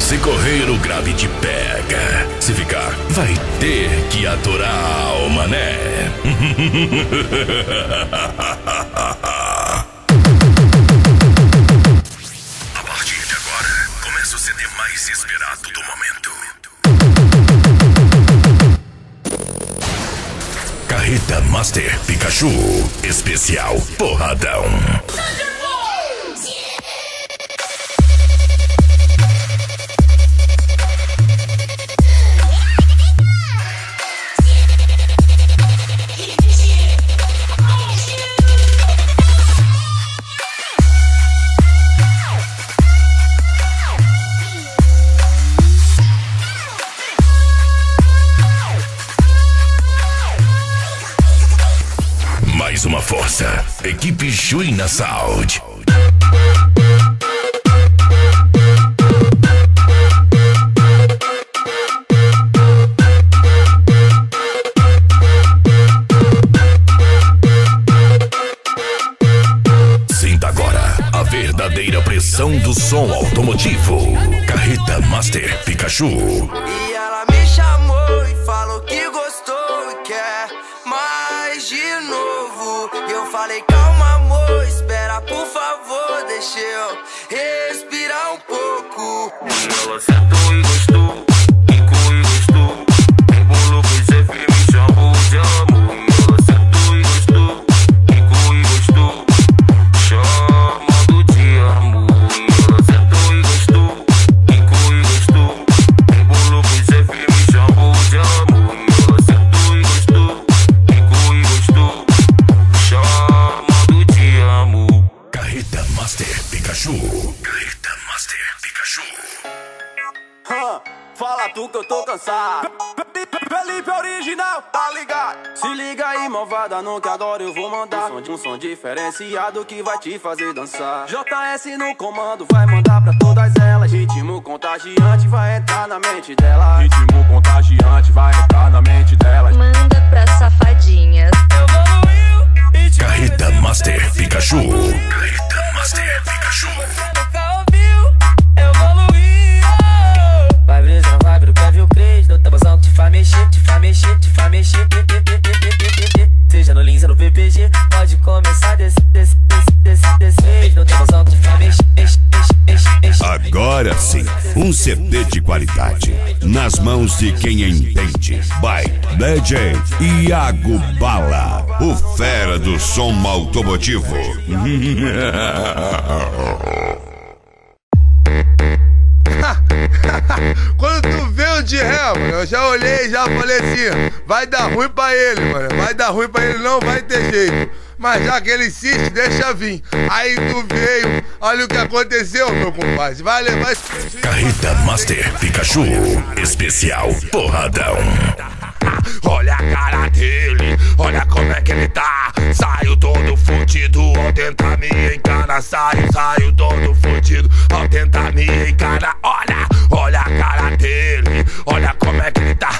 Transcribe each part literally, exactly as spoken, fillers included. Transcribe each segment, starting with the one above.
Se correr, o grave te pega. Se ficar, vai ter que aturar a alma, né? A partir de agora, começa o C D mais esperado do momento. Carreta Master Pikachu, especial porradão. Uma força, equipe Juína Saúde. Sinta agora a verdadeira pressão do som automotivo. Carreta Master Pikachu. E ela me chamou e falou que gostou e quer mais de novo. Eu falei, calma amor, espera por favor, deixa eu respirar um pouco. E ela sentou e gostou, ficou e gostou, embolou com esse filme, chamou de amor. E ela sentou e gostou, ficou e gostou, chamado de amor. E ela sentou e gostou, ficou e gostou, embolou com esse filme, chamou de amor. E ela sentou e gostou, ficou e gostou, chamado de amor. Carreta Master Pikachu. Carreta Master Pikachu. Hã, fala tu que eu tô cansado. Felipe original, tá ligado? Se liga aí, malvada, não que agora eu vou mandar um som, um som diferenciado que vai te fazer dançar. J S no comando, vai mandar pra todas elas. Ritmo contagiante vai entrar na mente delas. Ritmo contagiante vai entrar na mente delas. Manda pra safadinhas. Carreta Master Pikachu. Carreta Master Pikachu. Nunca ouviu, evoluiu. Vai brisando, vai brisando, quer ver o Cris. No tabuzão te faz mexer, te faz mexer, te faz mexer. Seja no Lins ou no P P G, pode começar desse, desse, desse, desse vez. No tabuzão te faz mexer. Agora sim, um C D de qualidade nas mãos de quem entende. By D J Iago Bala, o fera do som automotivo. Quando tu veio de ré, mano, eu já olhei, já falei assim, vai dar ruim pra ele, mano. Vai dar ruim pra ele, não vai ter jeito. Mas já que ele insiste, deixa vir. Aí tu veio, olha o que aconteceu, meu compadre. Vai levar esse... Carreta Master Pikachu, especial porradão. Olha a cara dele, olha como é que ele tá. Saiu todo fudido ao tentar me encarar. Saiu, saiu todo fudido ao tentar me encarar. Olha, olha a cara dele, olha como é que ele tá.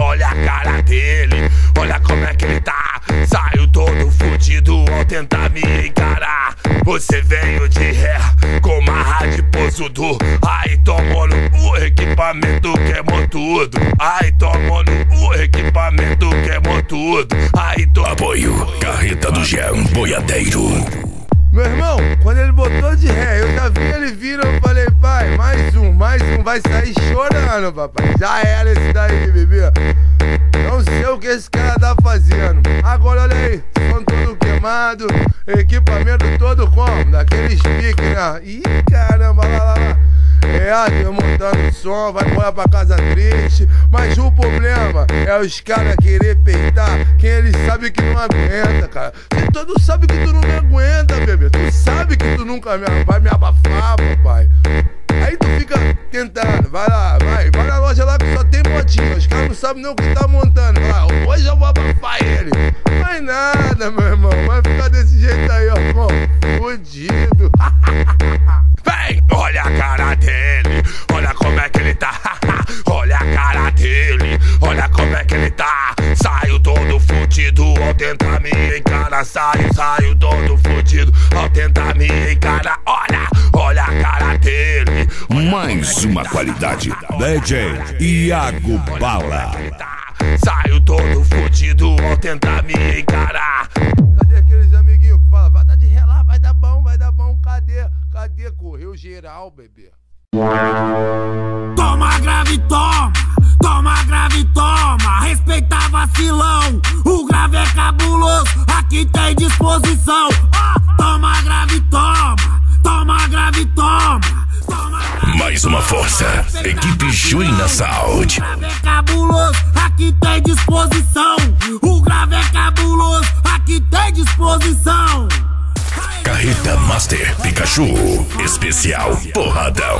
Olha a cara dele, olha como é que ele tá. Saiu todo fudido ao tentar me encarar. Você veio de ré com marra de posudu. Aí tomou no o equipamento, queimou tudo. Aí tomou no o equipamento, queimou tudo. Aí to... Apoio, Carreta do Jean Boiadeiro. Meu irmão, quando ele botou de ré, eu já vi ele vindo, eu falei, pai, mais um, mais um, vai sair chorando, papai. Já era esse daí, bebê. Não sei o que esse cara tá fazendo. Agora olha aí, som todo queimado, equipamento todo como? Daqueles piques, né? Ih, caramba, lá, lá, lá. É, desmontando o som, vai embora pra casa triste. Mas o problema é os caras querer peitar quem eles sabem que não aguenta, cara. Se tu não sabe que tu não me aguenta, bebê. Tu sabe que tu nunca vai me abafar, papai. Aí tu fica tentando, vai lá, vai, vai na loja lá que só tem motinha. Os caras não sabem nem o que tá montando. Vai lá, hoje eu vou abafar ele. Mas nada, meu irmão, vai ficar desse jeito aí, ó, irmão. Fudido. Vem, olha a cara dele, olha como é que ele tá. Olha fudido. Ao tentar me encarar, saio, saio todo fudido. Ao tentar me encarar, olha, olha a cara dele. Mais uma qualidade, D J Iago Bala. Saio todo fudido ao tentar me encarar. Cadê aqueles amiguinhos que falam, vai dar de relar, vai dar bom, vai dar bom, cadê? Cadê? Correu geral, bebê. Toma grave, toma, toma grave, toma. Respeita vacilão, o grave é cabuloso, aqui tem disposição. Toma grave, toma, toma grave, toma, toma grave. Mais uma força, equipe Juína Saúde. O grave é cabuloso, aqui tem disposição. O grave é cabuloso, aqui tem disposição. Carreta Master Pikachu, especial porradão.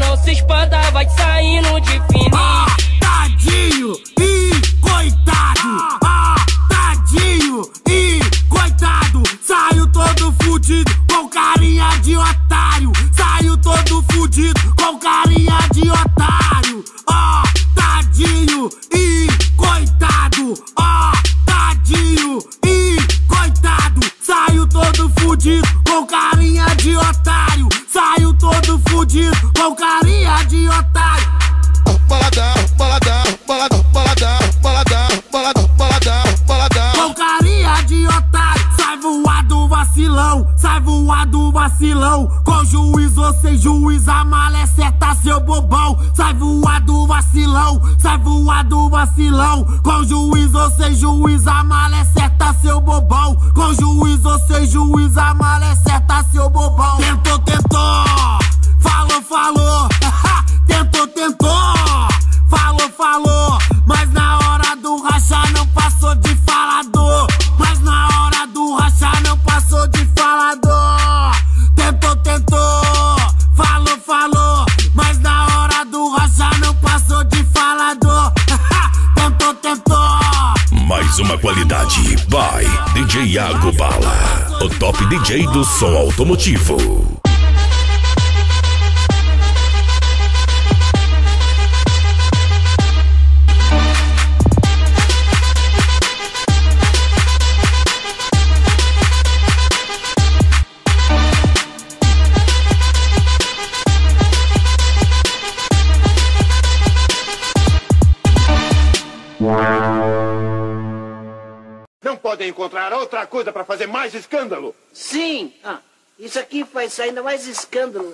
Não se espanta, vai saindo de fininho. Ah, tadinho e coitado. Ah, tadinho e coitado. Saiu todo fudido com carinha de otário. Saiu todo fudido com carinha de otário. Ah, tadinho e coitado. Ah, tadinho e coitado. Saiu todo fudido com carinha de otário. Saiu todo fudido com carinha de otário. Baladão, baladão, baladão, baladão, baladão, baladão, baladão, baladão. Com carinha de otário. Sai voado vacilão, sai voado vacilão. Com juiz ou sem juiz, a mala é certa, seu bobão. Sai voado vacilão, sai voado vacilão. Com juiz ou sem juiz, a mala é certa, seu bobão. Com juiz ou sem juiz, a mala é certa, seu bobão. Tentou, tentou, falou, falou. Tentou, tentou, falou, falou. Mas na hora do rachar não passou de falador. Mas na hora do rachar não passou de falador. Tentou, tentou, falou, falou. Mas na hora do rachar não passou de falador. Tentou, tentou. Mais uma qualidade by D J Iago Bala, o top D J do som automotivo. Podem encontrar outra coisa para fazer mais escândalo? Sim! Ah, isso aqui faz ainda mais escândalo.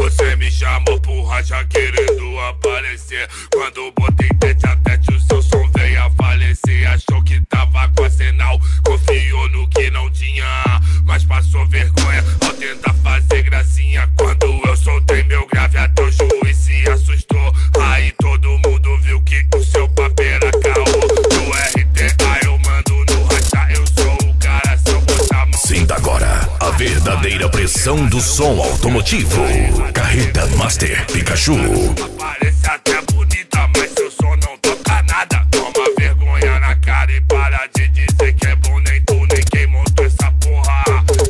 Você me chamou porra já querendo aparecer. Quando botei tete a tete o seu som veio a falecer. Achou que tava com arsenal, confiou no que não tinha, mas passou vergonha ao tentar fazer gracinha. Quando eu soltei meu grave até o juiz se assustou. Aí todo mundo viu que o seu papel era agora, a verdadeira pressão do som automotivo. Carreta Master Pikachu. Parece até bonita, mas seu som não toca nada. Toma vergonha na cara e para de dizer que é bom. Nem tu, nem quem montou essa porra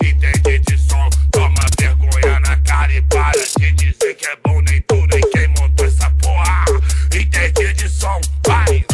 entende de som. Toma vergonha na cara e para de dizer que é bom. Nem tu, nem quem montou essa porra entende de som. Vai!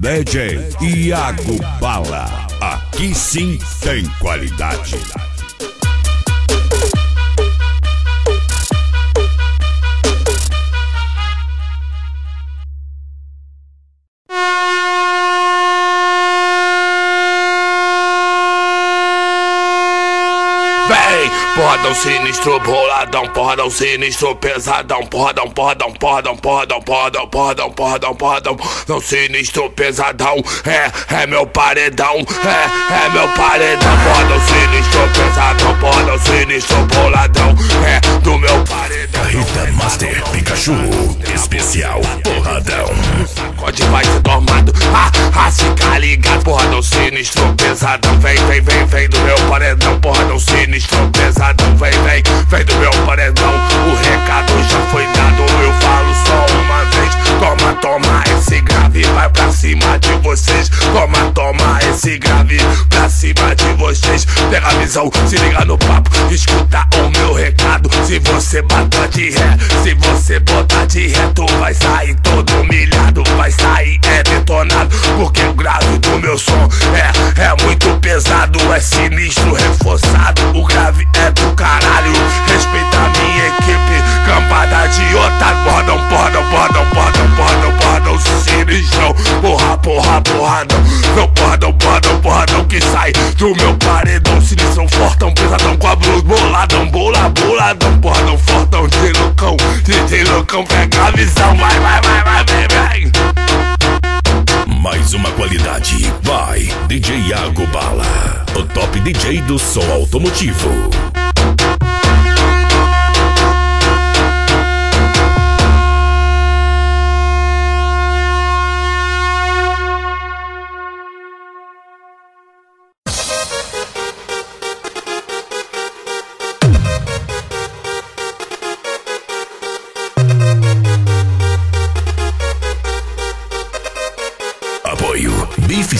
D J Iago Bala, aqui sim tem qualidade. Porradão sinistro, boladão, porradão sinistro, pesadão, porradão, porradão, porradão, porradão, porradão, porradão, porradão, porradão, não sinistro, pesadão, é, é meu paredão, é, é meu paredão, porradão sinistro, pesadão, porradão sinistro, boladão, é do meu paredão. Carreta Master Pikachu, especial porradão. O sacode vai ser dormado, ah, ah, fica ligado, porradão sinistro, pesadão, vem, vem, vem, vem do meu paredão, porradão sinistro, pesadão, vem, vem, vem do meu paredão. O recado já foi dado, eu falo só uma vez. Toma, toma esse grave, vai pra cima de vocês. Toma, toma esse grave, pra cima de vocês. Pega a visão, se liga no papo, escuta o meu recado. Se você bater de ré, se você botar de ré, tu vai sair todo humilhado, vai sair é detonado, porque o grave do meu som é, é muito pesado, é sinistro, reforçado. O grave é do caralho, respeita a minha equipe, campada de otário. Bordão, bordão, bordão, bordão, bordão, bordão, sinistro, porra, porra, porradão. Meu bordão, bordão, bordão, que sai do meu paredão. Sinistro, fortão, pesadão, com a blusa, boladão, bola, boladão, bordão, fortão, de loucão, de loucão, pega a visão, vai, vai, vai, vai, vem, vem. Mais uma qualidade, vai, D J Iago Bala, o top D J do Som Automotivo.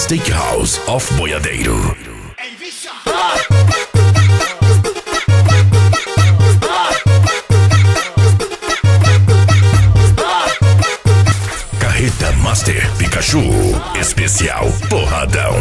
Steakhouse of Boiadeiro. Carreta Master Pikachu, especial porradão.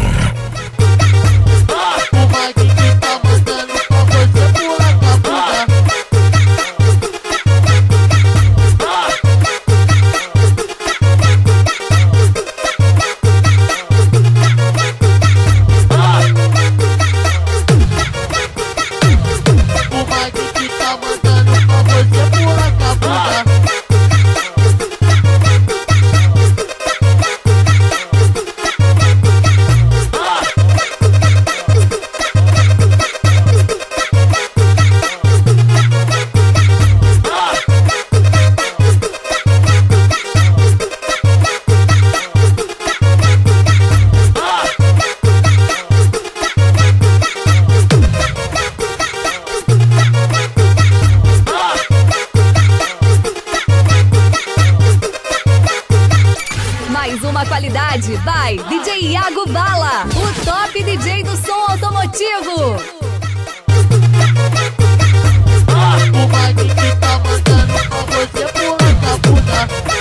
Vai, D J Iago Bala, o top D J do Som Automotivo. O baile que tá mandando pra você pular na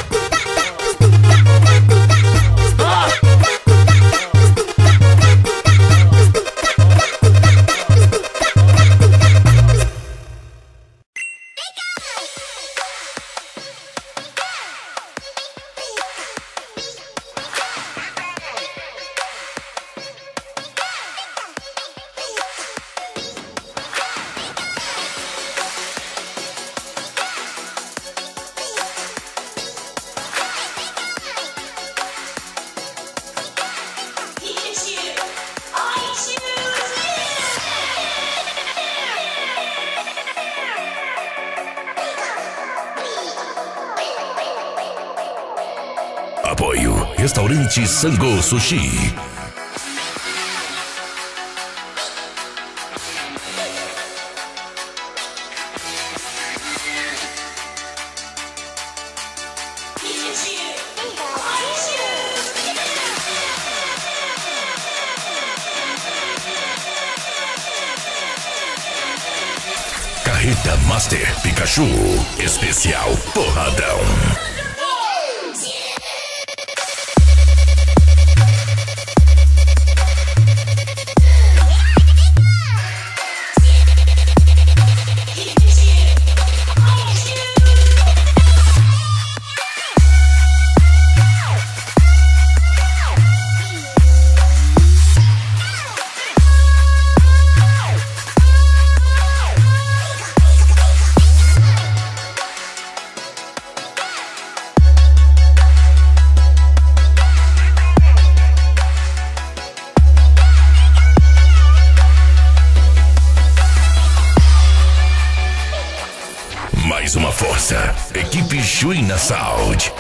Restaurante Sango Sushi. Carreta Master Pikachu, especial porradão. uma força. Equipe Juína Sound.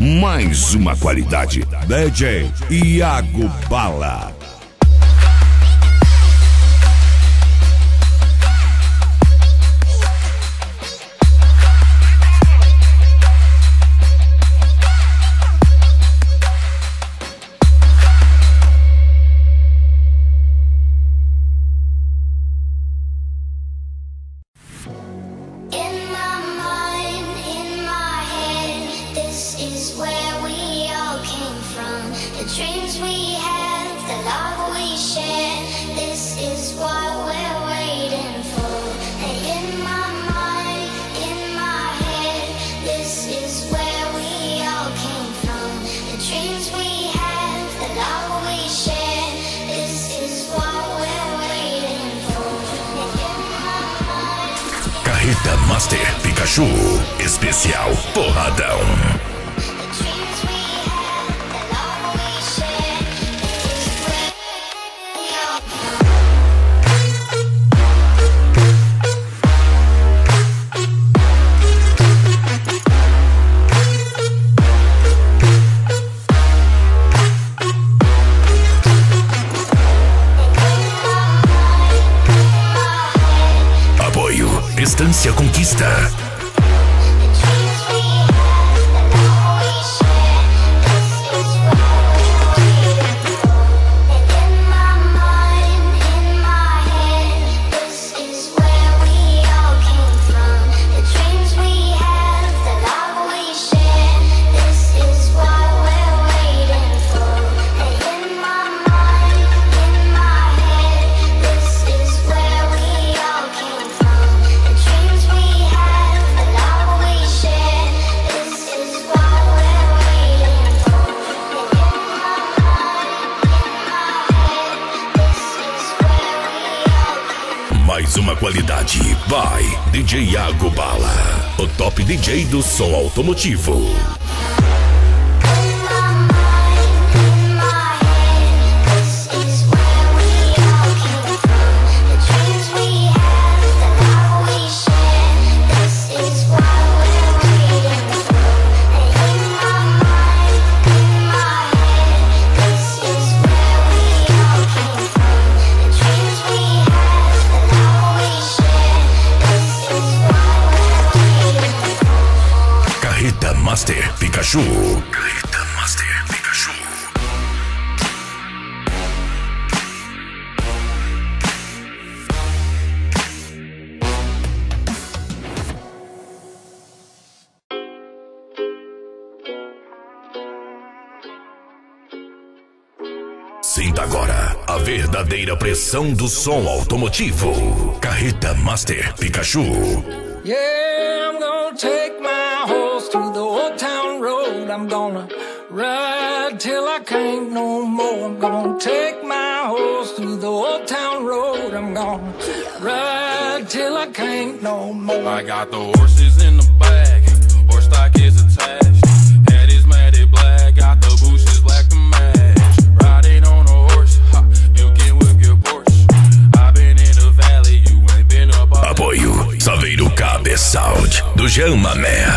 Mais uma qualidade, D J Iago Bala. Carreta Master Pikachu, especial porradão. Distância Conquista. Mais uma qualidade by D J Iago Bala, o top D J do Som Automotivo. Master Pikachu. Carreta Master Pikachu. Sinta agora a verdadeira pressão do som automotivo. Carreta Master Pikachu. Yeah, I'm gonna take my to the old town road, I'm gonna ride till I can't no more. I'm gonna take my horse through the old town road. I'm gonna ride till I can't no more. I got the horses in the back, horse stock is attached. Head is matted black, got the bushes black to match. Riding on a horse, ha, you can whip your Porsche. I've been in the valley, you ain't been up. Apoio Saveiro Cabeçalde do Gelmané.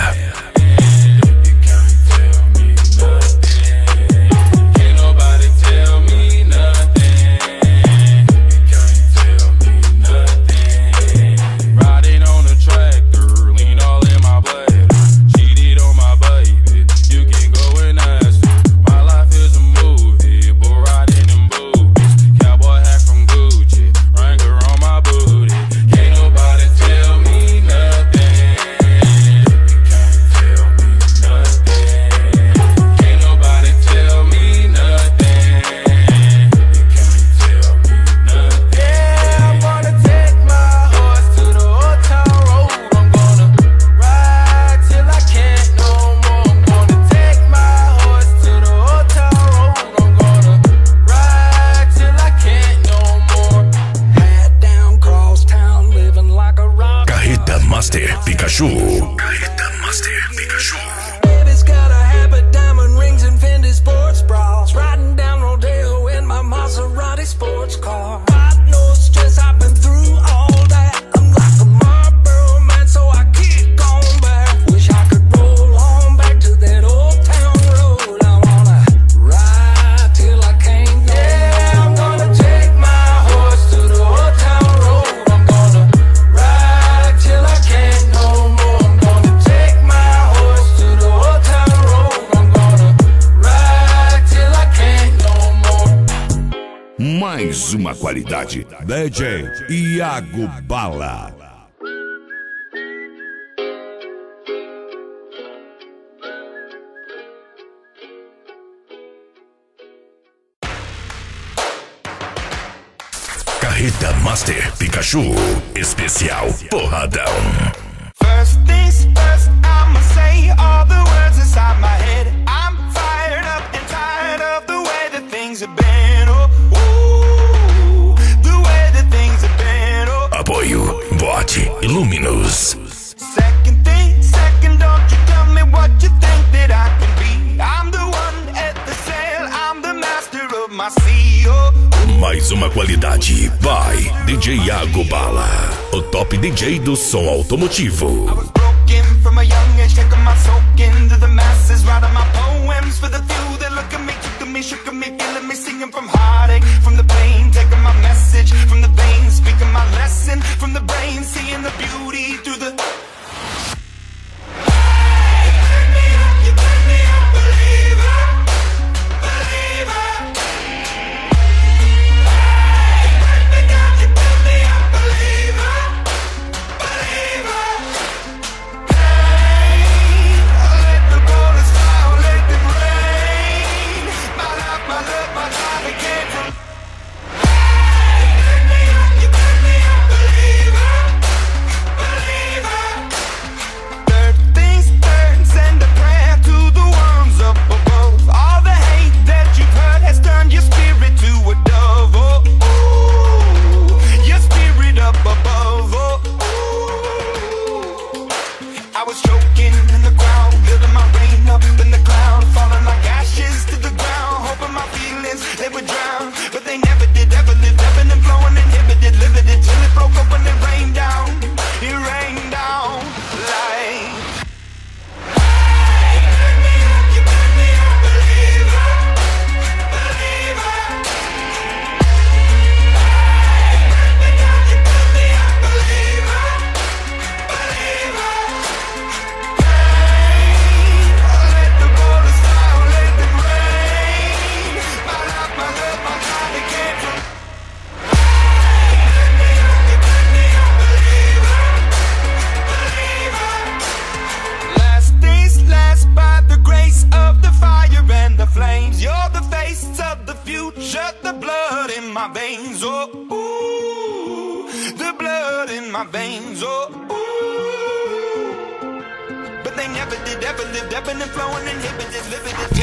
Master Pikachu. Carreta Master Pikachu. Mais uma qualidade, D J Iago Bala. Carreta Master Pikachu, especial porradão. First things first, I'ma say all the words inside my head. I'm fired up and tired of the way that things have been. Oh, apoio, bote, Luminous. Second thing, second, don't you tell me what you think that I can be. I'm the one at the sail, I'm the master of my sea. Mais uma qualidade, by D J Iago Bala, o top D J do som automotivo. I was broken from a young age, taking my soul into the masses, writing my poems for the few that look at me, took me, shook me, feeling me, singing from heartache, from the pain, taking my message from the veins, speaking my lesson from the brain, seeing the beauty through the...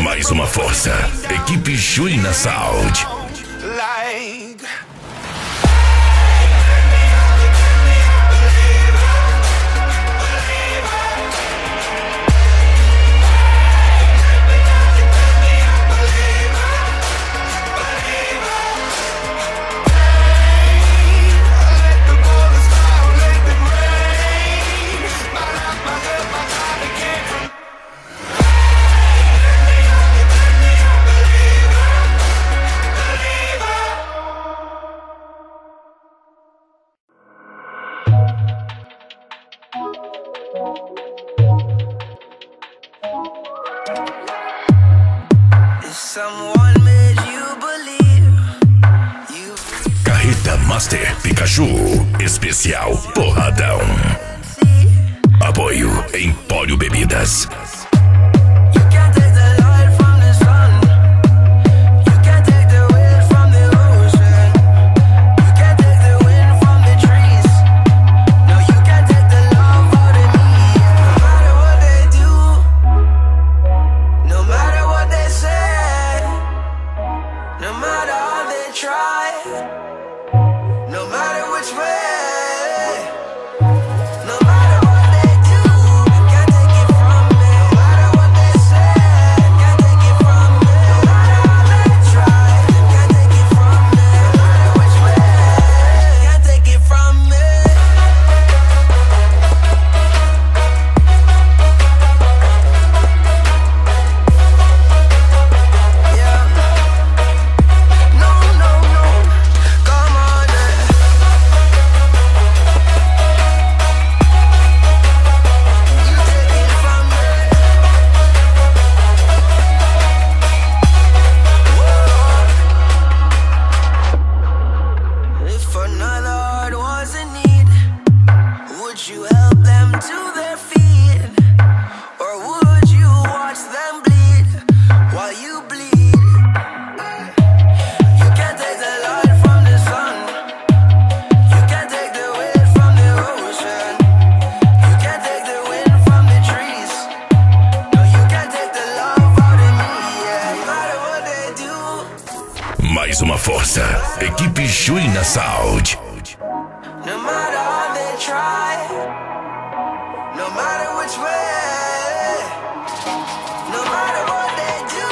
Mais uma força, equipe Juína Sound. Master Pikachu, especial porradão. Apoio Empório Bebidas. No matter which way, no matter what. Equipe Juína Saúde. No matter how they try, no matter which way, no matter what they do,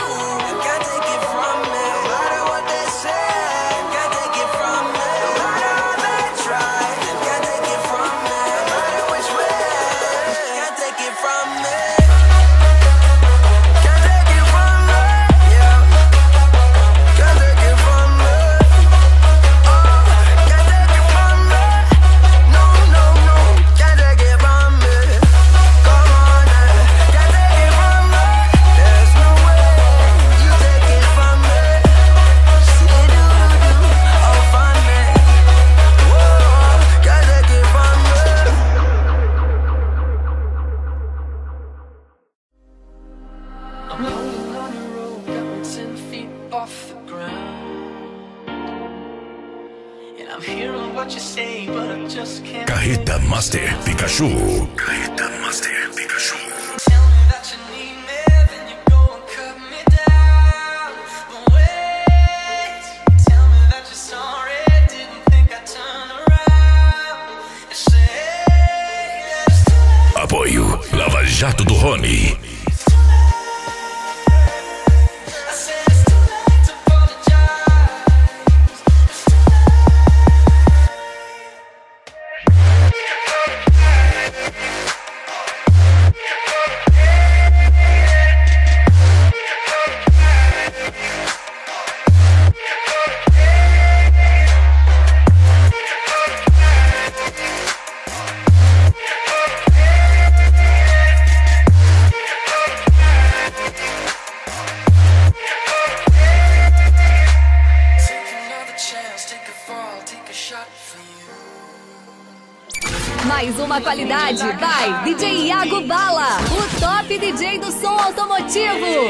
you can't take it from me. No matter what they say, you can't take it from me. No matter how they try, you can't take it from me. No matter which way, you can't take it from me. Carreta Master Pikachu. Carreta Master Pikachu. Apoio Lava Jato do Rony. Mais uma qualidade, vai, D J Iago Bala, o top D J do Som Automotivo.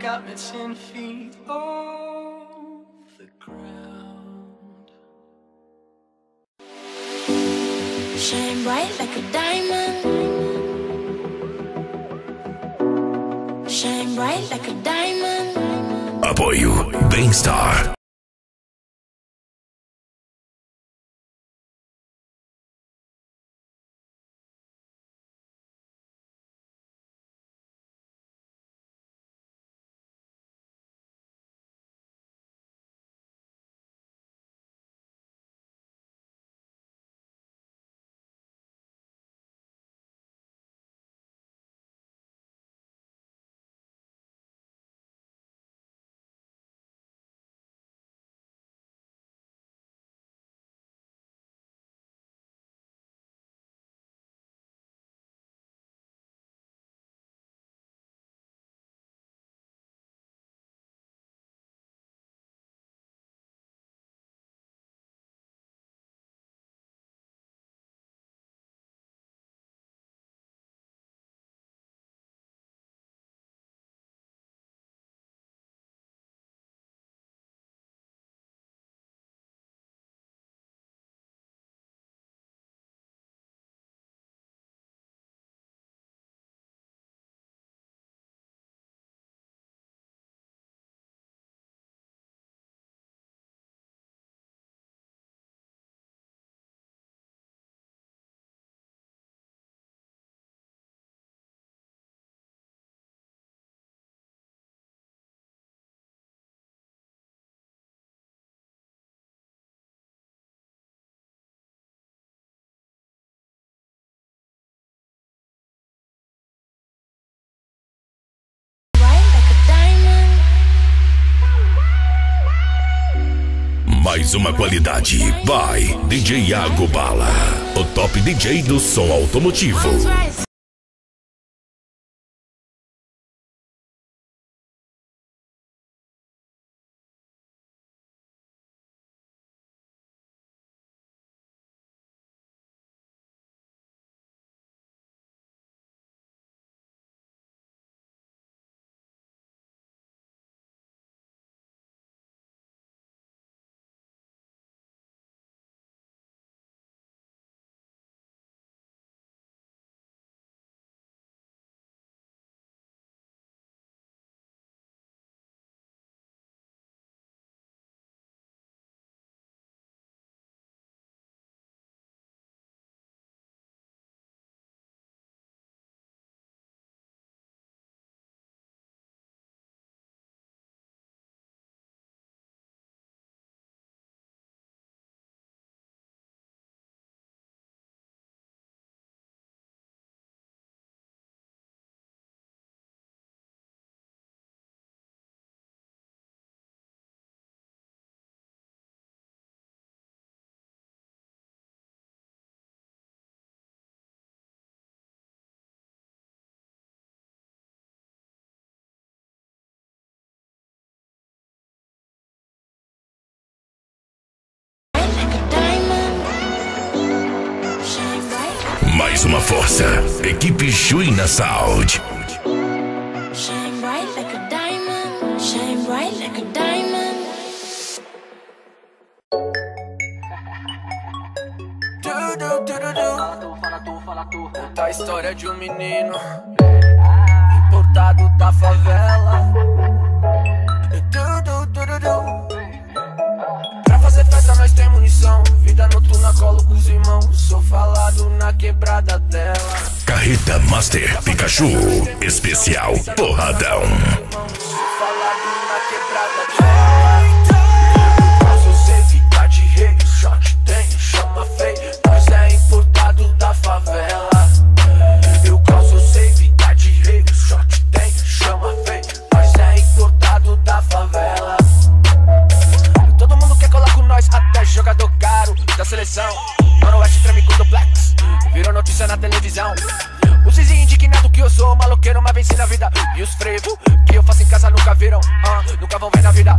Got me ten feet off the ground. Shine bright like a diamond. Shine bright like a diamond. Apoio Bem-Estar. mais uma qualidade by D J Iago Bala, o top D J do som automotivo. Mais uma força, equipe Juína Sound. Shine bright like a diamond, shine bright like a diamond. Du, du, du, du, du. Fala tu, fala tu, fala tu. Conta a história de um menino importado da favela. Du, du, du, du, du. Pra fazer festa nós temos munição. Vida noturna, colo com os irmãos. Sou falado na quebrada dela. Carreta Master Pikachu, especial porradão. Sou falado na quebrada dela. Mas eu sei vida de rei, só te tem, chama feio. Nós é importado da favela. Eu causo, eu sei vida de rei, só te tem, chama feio. Nós é importado da favela. Todo mundo quer colar com nós, até jogador caro da seleção. Mano, o West treme com duplex, virou notícia na televisão. Os vizinhos indignados que eu sou, maloqueiro, mas venci na vida. E os frevos que eu faço em casa nunca viram, uh, nunca vão ver na vida.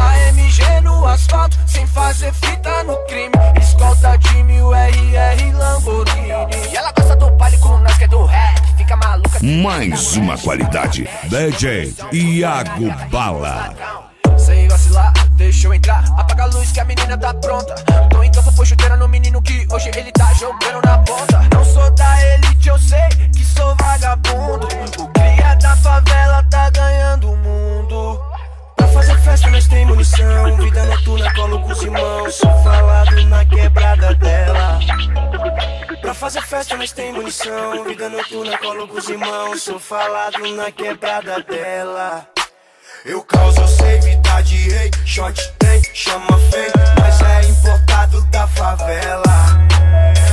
A M G no asfalto, sem fazer fita no crime. Escolta de mil R R Lamborghini. E ela gosta do baile com nós que é do rap. Fica maluca. Mais uma qualidade, D J Iago Bala. Sem vacilar, deixa eu entrar. Apaga a luz que a menina tá pronta. Tô então vou pôr chuteira no menino que hoje ele tá jogando na ponta. Não sou da elite, eu sei que sou vagabundo. O cria da favela tá ganhando o mundo. Pra fazer festa nós tem munição. Vida noturna, colo com os irmãos. Sou falado na quebrada dela. Pra fazer festa nós tem munição. Vida noturna, colo com os irmãos. Sou falado na quebrada dela. Eu causo, eu sei, vida de rei, shot tem, chama feio, mas é importado da favela.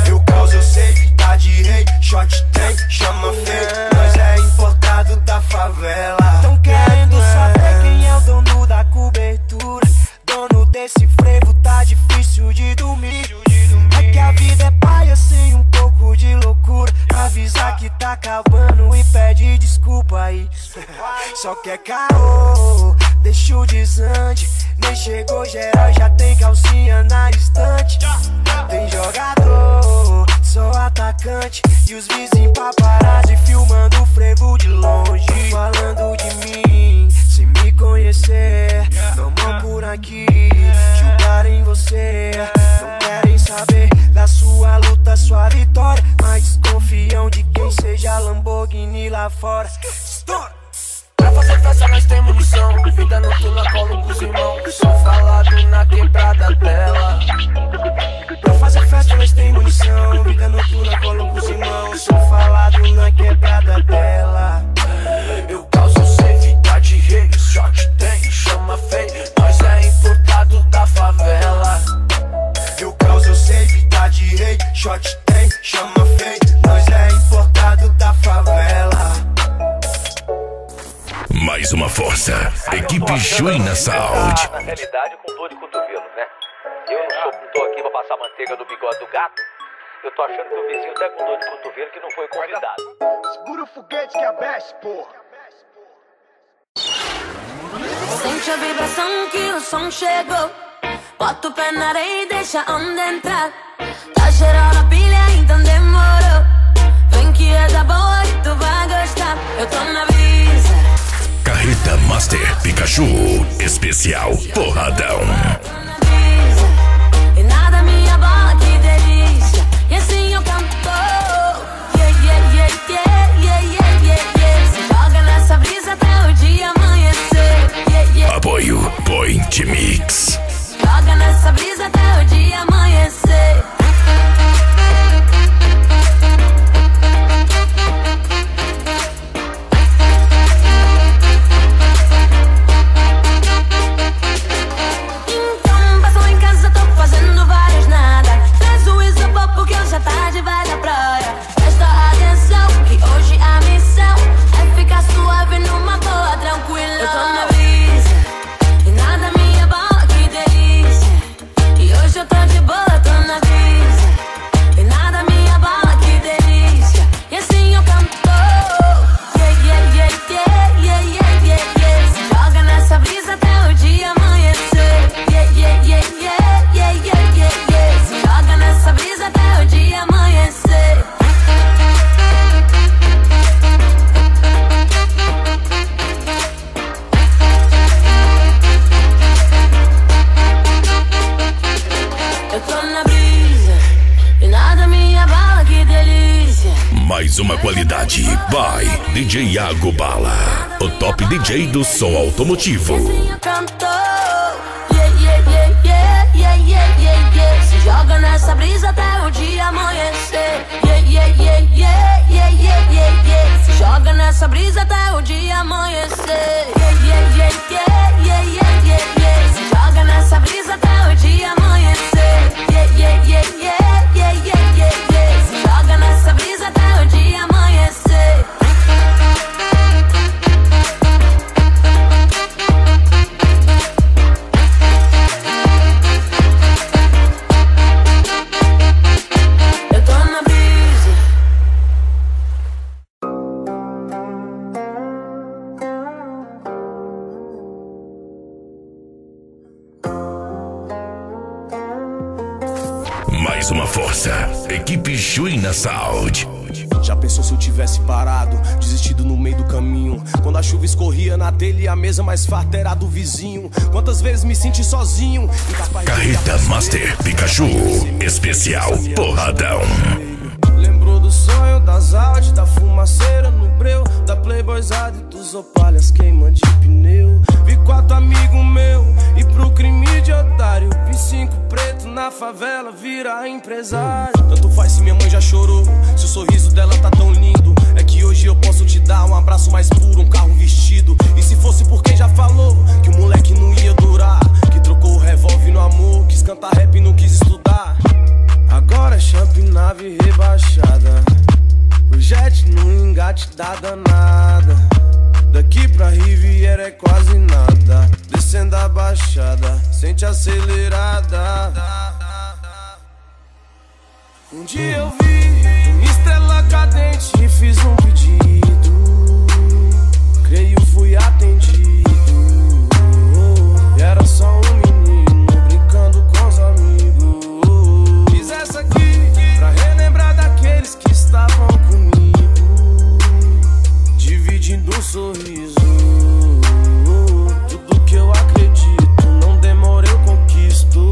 Eu causo, eu sei, vida de rei, shot tem, chama feio, mas é importado da favela. Tão querendo saber quem é o dono da cobertura. Dono desse frevo, tá difícil de dormir. É que a vida é paia, sem um pouco de loucura. Avisar que tá acabando e pede desculpa aí. Só que é caô, deixa o desande. Nem chegou geral, já tem calcinha na estante. Tem jogador, só atacante. E os vizinhos paparazzi filmando o frevo de longe. Falando de mim, sem me conhecer. Não vão por aqui, julgarem você. Não querem saber da sua luta, sua vitória, mas desconfiam de quem seja Lamborghini lá fora. Estoura! Pra fazer festa nós tem munição. Vida noturna, colo com os irmãos. Sou falado na quebrada dela. Pra fazer festa nós tem munição. Vida noturna, colo com os irmãos. Sou falado na quebrada dela. Eu causo sevidade, rei, shot tem, chama feio, nós é importado da favela. Eu causo sevidade, rei, shot tem, chama feio, nós é importado da favela. Mais uma força, equipe equipe Juína Saúde. Na realidade, com dor de cotovelo, né? Eu não sou, não tô aqui pra passar manteiga no bigode do gato. Eu tô achando que o vizinho tá com dor de cotovelo que não foi convidado. Segura o foguete que é a best, porra. Sente a vibração que o som chegou. Bota o pé na areia e deixa a onda entrar. Tá cheirando a pilha, então demorou. Vem que é da boa e tu vai gostar. Eu tô na brisa. Carreta Master Pikachu Especial Porradão. E nada minha bola, que delícia. E assim eu canto. Yeah, yeah, yeah, yeah, yeah, yeah, yeah, yeah. Se joga nessa brisa até o dia amanhecer. Yeah, yeah. Apoio Point Mix. Joga nessa brisa até o dia amanhecer. Então, passou em casa, tô fazendo várias nada. Traz o isopor porque hoje à tarde vai na praia. Presta atenção que hoje a missão é ficar suave numa boa, tranquila. Eu tô na brisa e nada me eu tô de boa, tô na brisa. E nada me abala, que delícia. E assim eu canto. Yeah, yeah, yeah, yeah, yeah, yeah, yeah, yeah. Se joga nessa brisa até o dia amanhecer. Yeah, yeah, yeah, yeah, yeah, yeah, yeah, yeah. Se joga nessa brisa até o dia amanhecer. Mais uma qualidade by D J Iago Bala, o top D J do som automotivo. Se joga nessa brisa até o dia amanhecer. Se joga nessa brisa até o dia amanhecer. Se joga nessa brisa até o dia amanhecer. Joga nessa brisa até o dia amanhecer. Eu tô na brisa. Mais uma força. Equipe Juína Saúde. Já pensou se eu tivesse parado, desistido no meio do caminho? Quando a chuva escorria na telha e a mesa mais farta era a do vizinho. Quantas vezes me senti sozinho? Carreta Master Pikachu Especial Porradão. Lembrou do sonho, das áudios, da fumaceira no breu, da playboyzada e dos opalhas queima de pneu. Vi quatro amigos meu e pro crime de otário. Vi cinco preto na favela, vira empresário. Tanto faz se minha mãe já chorou, se o sorriso dela tá tão lindo. É que hoje eu posso te dar um abraço mais puro, um carro vestido. E se fosse por quem já falou que o moleque não ia durar, que trocou o revólver no amor, quis cantar rap e não quis estudar. Agora é champinave rebaixada, o jet no engate dá danada. Daqui pra Riviera é quase nada, descendo a baixada, sente acelerada. Um dia eu vi uma estrela cadente e fiz um pedido, creio fui atendido. E era só um menino brincando com os amigos. Essa aqui, pra relembrar daqueles que estavam comigo, dividindo um sorriso. Tudo que eu acredito, não demora eu conquisto.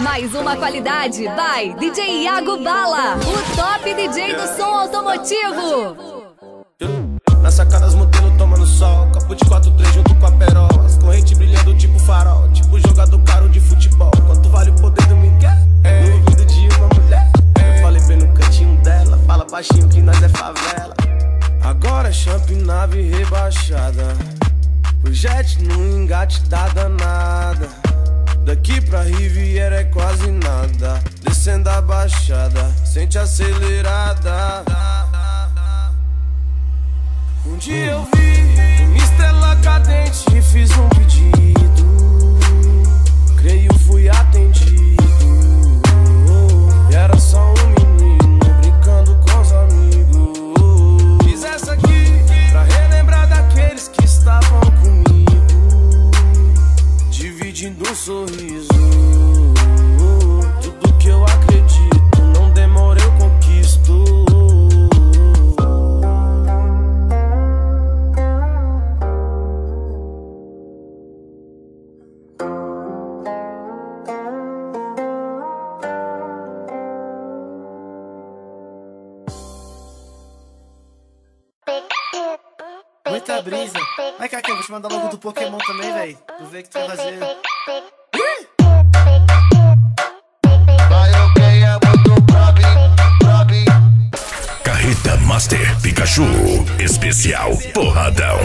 Mais uma qualidade, vai, D J Iago Bala, o top D J do som automotivo. Nas sacadas mantendo, tomando sol, capo de quatro três junto com a perola. As correntes brilhando tipo farol, tipo jogador caro de futebol. Quanto vale o poder do Miguel? É. No ouvido de uma mulher, é. Eu falei bem no cantinho dela, fala baixinho que nós é favela. Agora é champinave rebaixada, o jet no engate dá danada. Daqui pra Riviera é quase nada. Descendo a baixada, sente acelerada. Um dia eu vi uma estrela cadente e fiz um pedido. Creio fui atendido. E era só um menino brincando com os amigos. Fiz essa aqui pra relembrar daqueles que estavam comigo, dividindo um sorriso. Tudo que eu acredito, não demora eu conquisto. Muita brisa. Vai cá, eu vou te mandar logo do Pokémon também, véi. Vou ver o que tu vai fazer. Carreta Master Pikachu. Especial Porradão.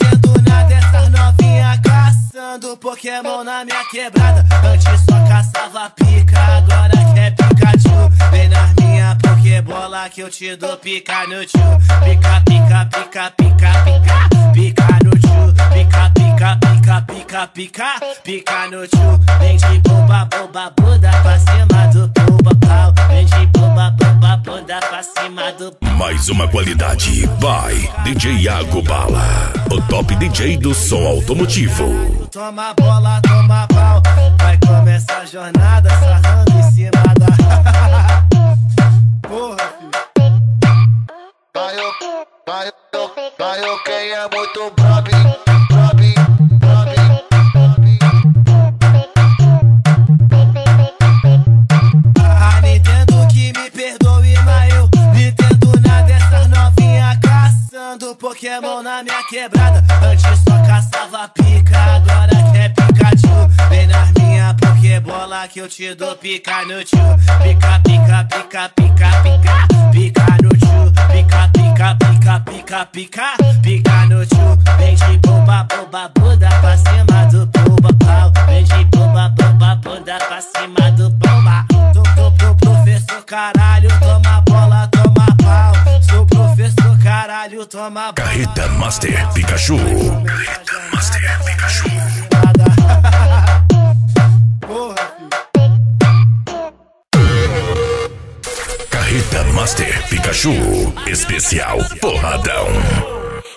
Vivendo na dessas novinha, caçando Pokémon na minha quebrada. Antes só caçava pica, agora quer Pikachu. Vem na minha Pokébola que eu te dou pica no tio. Pica, pica, pica, pica. Pica, pica no tio, pica, pica, pica, pica, pica, pica no tio. Vem de bomba, bomba, bunda pra cima do bomba pau. Vem de bomba, bomba, bunda pra cima do. Mais uma qualidade, vai, D J Iago Bala, o top D J do som automotivo. Toma bola, toma pau, vai começar a jornada sarrando em cima da. Porra, filho. Vai, vai. Vai quem é muito brabo, brabo, brabo, brabo. Ah, Nintendo que me perdoe, mas eu Nintendo nada dessas novinha caçando Pokémon na minha quebrada. Antes só caçava pica, agora quer Pikachu. Vem nas minha Pokébola que eu te dou pica no tio. Pica, pica, pica, pica, pica, pica no tio. Pica, pica, pica, pica, pica, pica no tio. Vem de bomba, bomba, bunda pra cima do bomba pau. Vem de bomba, bomba, bunda pra cima do bomba. Sou pro professor caralho, toma bola, toma pau. Sou professor caralho, toma bola. Carreta Master Pikachu. Carreta Master Pikachu. Carreta Master Pikachu. Especial Porradão.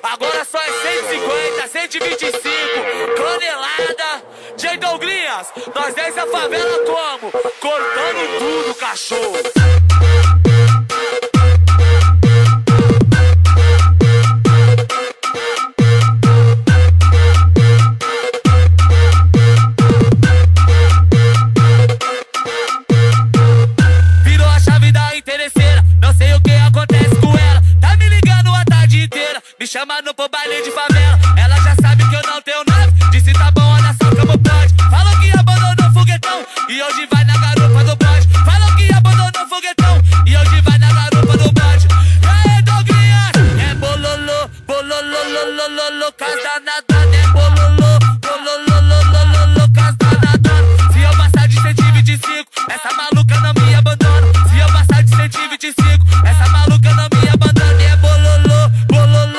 Agora só é cento e cinquenta, cento e vinte e cinco canelada de Douglas. Nós desce a favela como? Cortando tudo, cachorro. Chama no pro baile de favela. Ela já sabe que eu não tenho nave. Disse tá bom, olha só como pode. Falou que abandonou o foguetão e hoje vai na garupa do bode. Falou que abandonou o foguetão e hoje vai na garupa do bode. Aê, Douglas! É bololô, bololololololô, casa danada. É bololô, bololololololô, casa danada. Se eu passar de cento e vinte e cinco, essa maluca não me abandona. Se eu passar de cento e vinte e cinco, essa maluca não me abandona. É bololô, bololô.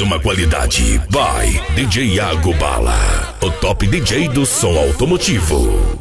Uma qualidade, vai, D J Iago Bala, o top D J do som automotivo.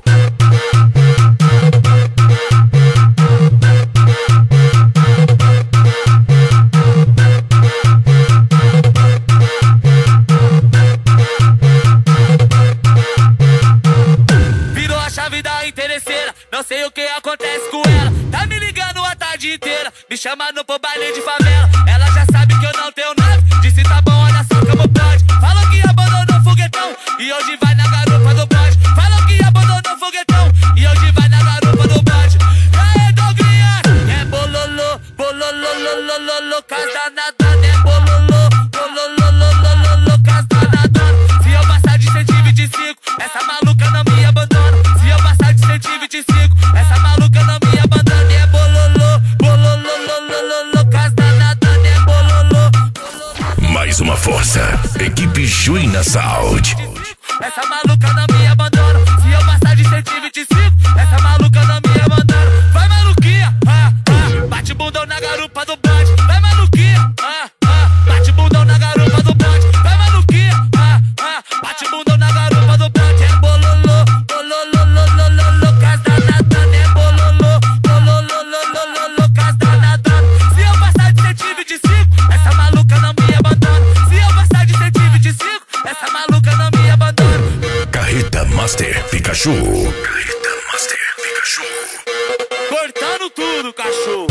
Virou a chave da interesseira, não sei o que acontece com ela. Tá me ligando a tarde cidade inteira, me chamando pro baile de favela. Ela já sabe que eu não tenho nada, disse tá bom, olha só como pode. Falou que abandonou o foguetão e hoje vai na garupa do bode. Falou que abandonou o foguetão e hoje vai na garupa do bode. Aê, Douglas, é bololô, bololololololô, casa nada, né, bololô, bololololololô, casa nada. Se eu passar de cento e vinte e cinco, essa maluca não me abandona. Se eu passar de cento e vinte e cinco, essa maluca não me abandona. É bololô, bolololololô, casa nada, né, bololô. Mais uma força, equipe Juína Saúde. Essa maluca não me abandona. Se eu passar de cento e vinte e cinco, essa maluca não me abandona. Vai, maluquinha, ah, ah, bate bundão na garupa do bonde. Vai, maluquinha, ah, ah, bate bundão na garupa do bonde. Vai, maluquinha, ah, ah, bate bundão na garupa do bonde. É bololô, bolololololô, casa nadando. É bololô, bolololololô, casa nadando. Se eu passar de cento e vinte e cinco, essa maluca não me abandona. Se eu passar de cento e vinte e cinco, essa maluca não me abandona. Carreta Master Pikachu. Carreta Master Pikachu. Cortando tudo, cachorro.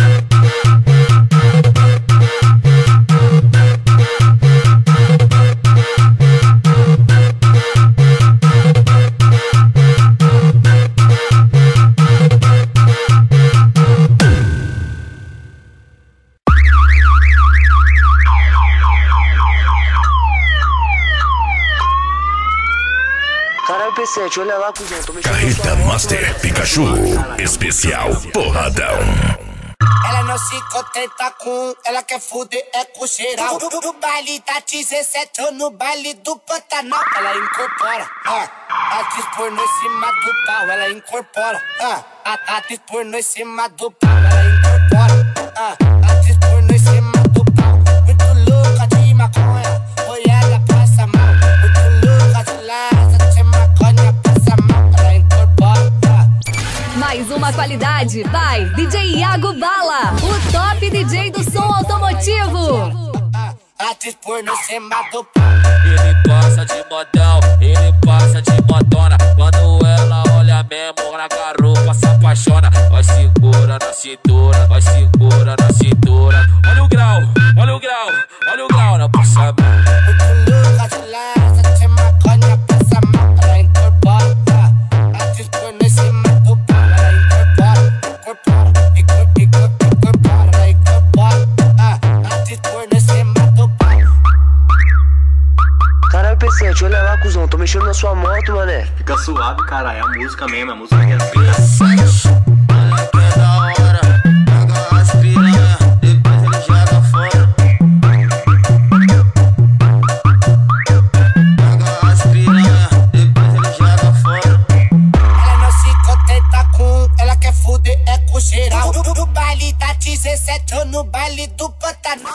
Olha lá, Carreta Master Pikachu, especial porradão. Ela não se contenta com, ela quer fuder é com geral. Do, do, do baile da dezessete ou no baile do Pantanal. Ela incorpora, ah, atriz pornô em cima do pau. Ela incorpora, ah, atriz pornô em cima do pau. Ela incorpora, ah, atriz pornô em cima do pau. Muito louca de maconha, olha ela passa mal. Muito louca de laça. Mais uma qualidade, vai, D J Iago Bala, o top D J do som automotivo. Atriz pornô cima do pau. Ele passa de modão, ele passa de modona. Quando ela olha mesmo na garupa se apaixona. Vai segura na cintura, vai segura na cintura. Olha o grau, olha o grau, olha o grau na puxa. Olha lá, cuzão, tô mexendo na sua moto, mané. Fica suave, cara, é a música mesmo, a música é assim. Ela quer da hora, pega as piranha, depois ele joga fora. Pega as piranha, depois ele joga fora. Ela não se contenta com, ela quer fuder é com geral. No baile da dezessete ou no baile do Pantanal.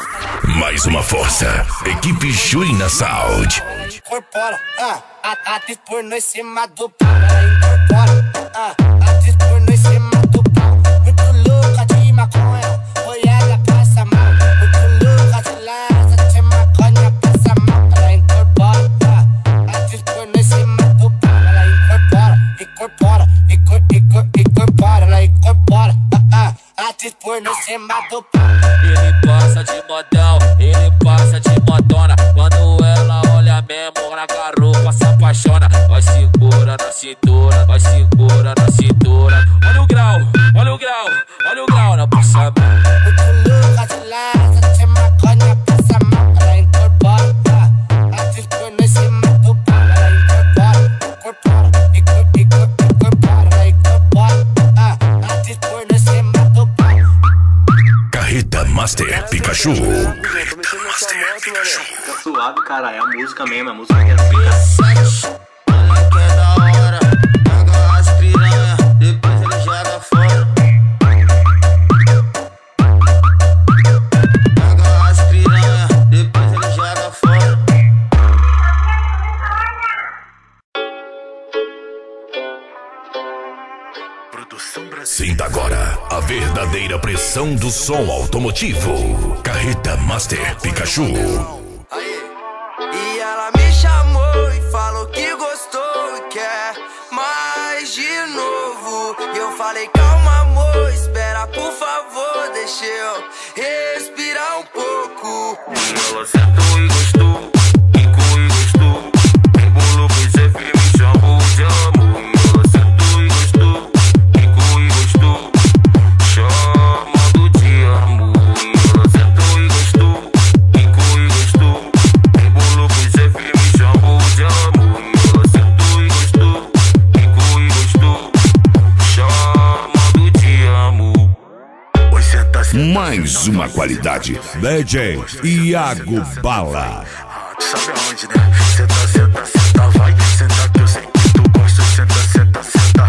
Mais uma força, equipe Juína Saúde. Incorpora, ah, a atriz pornô em cima do pau. Ela incorpora, ah, a atriz pornô em cima do pau. Muito louca de maconha, olha ela passa mal. Muito louca de laça, de maconha passa mal. Ela incorpora, ah, a atriz pornô em cima do pau. Ela incorpora, incorpora, incorpora, incorpora. Ela incorpora, ah, a atriz pornô em cima do pau. Ele passa de modão, ele passa de modona. Quando ela olha mesmo na garupa se apaixona. Vai segura na cintura, vai segura na cintura. Olha o grau, olha o grau, olha o grau na puxa. Muito louca de laça, de maconha passa mal. Ela incorpora, atriz pornô em cima do pau. Ela incorpora, incorpora, incorpora. Ela incorpora, atriz pornô em cima do pau. Carreta Master Pikachu. Carreta Master Pikachu. Suave, cara, é a música mesmo, a música é assim. Ela quer da hora, pega as piranha, depois ele joga fora. Pega as piranha, depois ele joga fora. Sinta agora a verdadeira pressão do som automotivo. Carreta Master Pikachu. E ela me chamou e falou que gostou e quer mais de novo. E eu falei, calma amor, espera por favor, deixa deixa eu respirar um pouco. Ela sentou e gostou, ficou e gostou. Um bolo que você fez me chamou de amor. Ela sentou e gostou, ficou e gostou. Chamado de amor. Ela sentou e gostou, ficou e gostou. Um bolo que você fez me chamou de amor. Ela sentou e gostou, ficou e gostou. Chamado de amor. Mais uma qualidade, D J Iago Bala. Sabe aonde, né? Senta, senta, senta, vai. Senta que eu sei que tu gosta. Senta, senta, senta,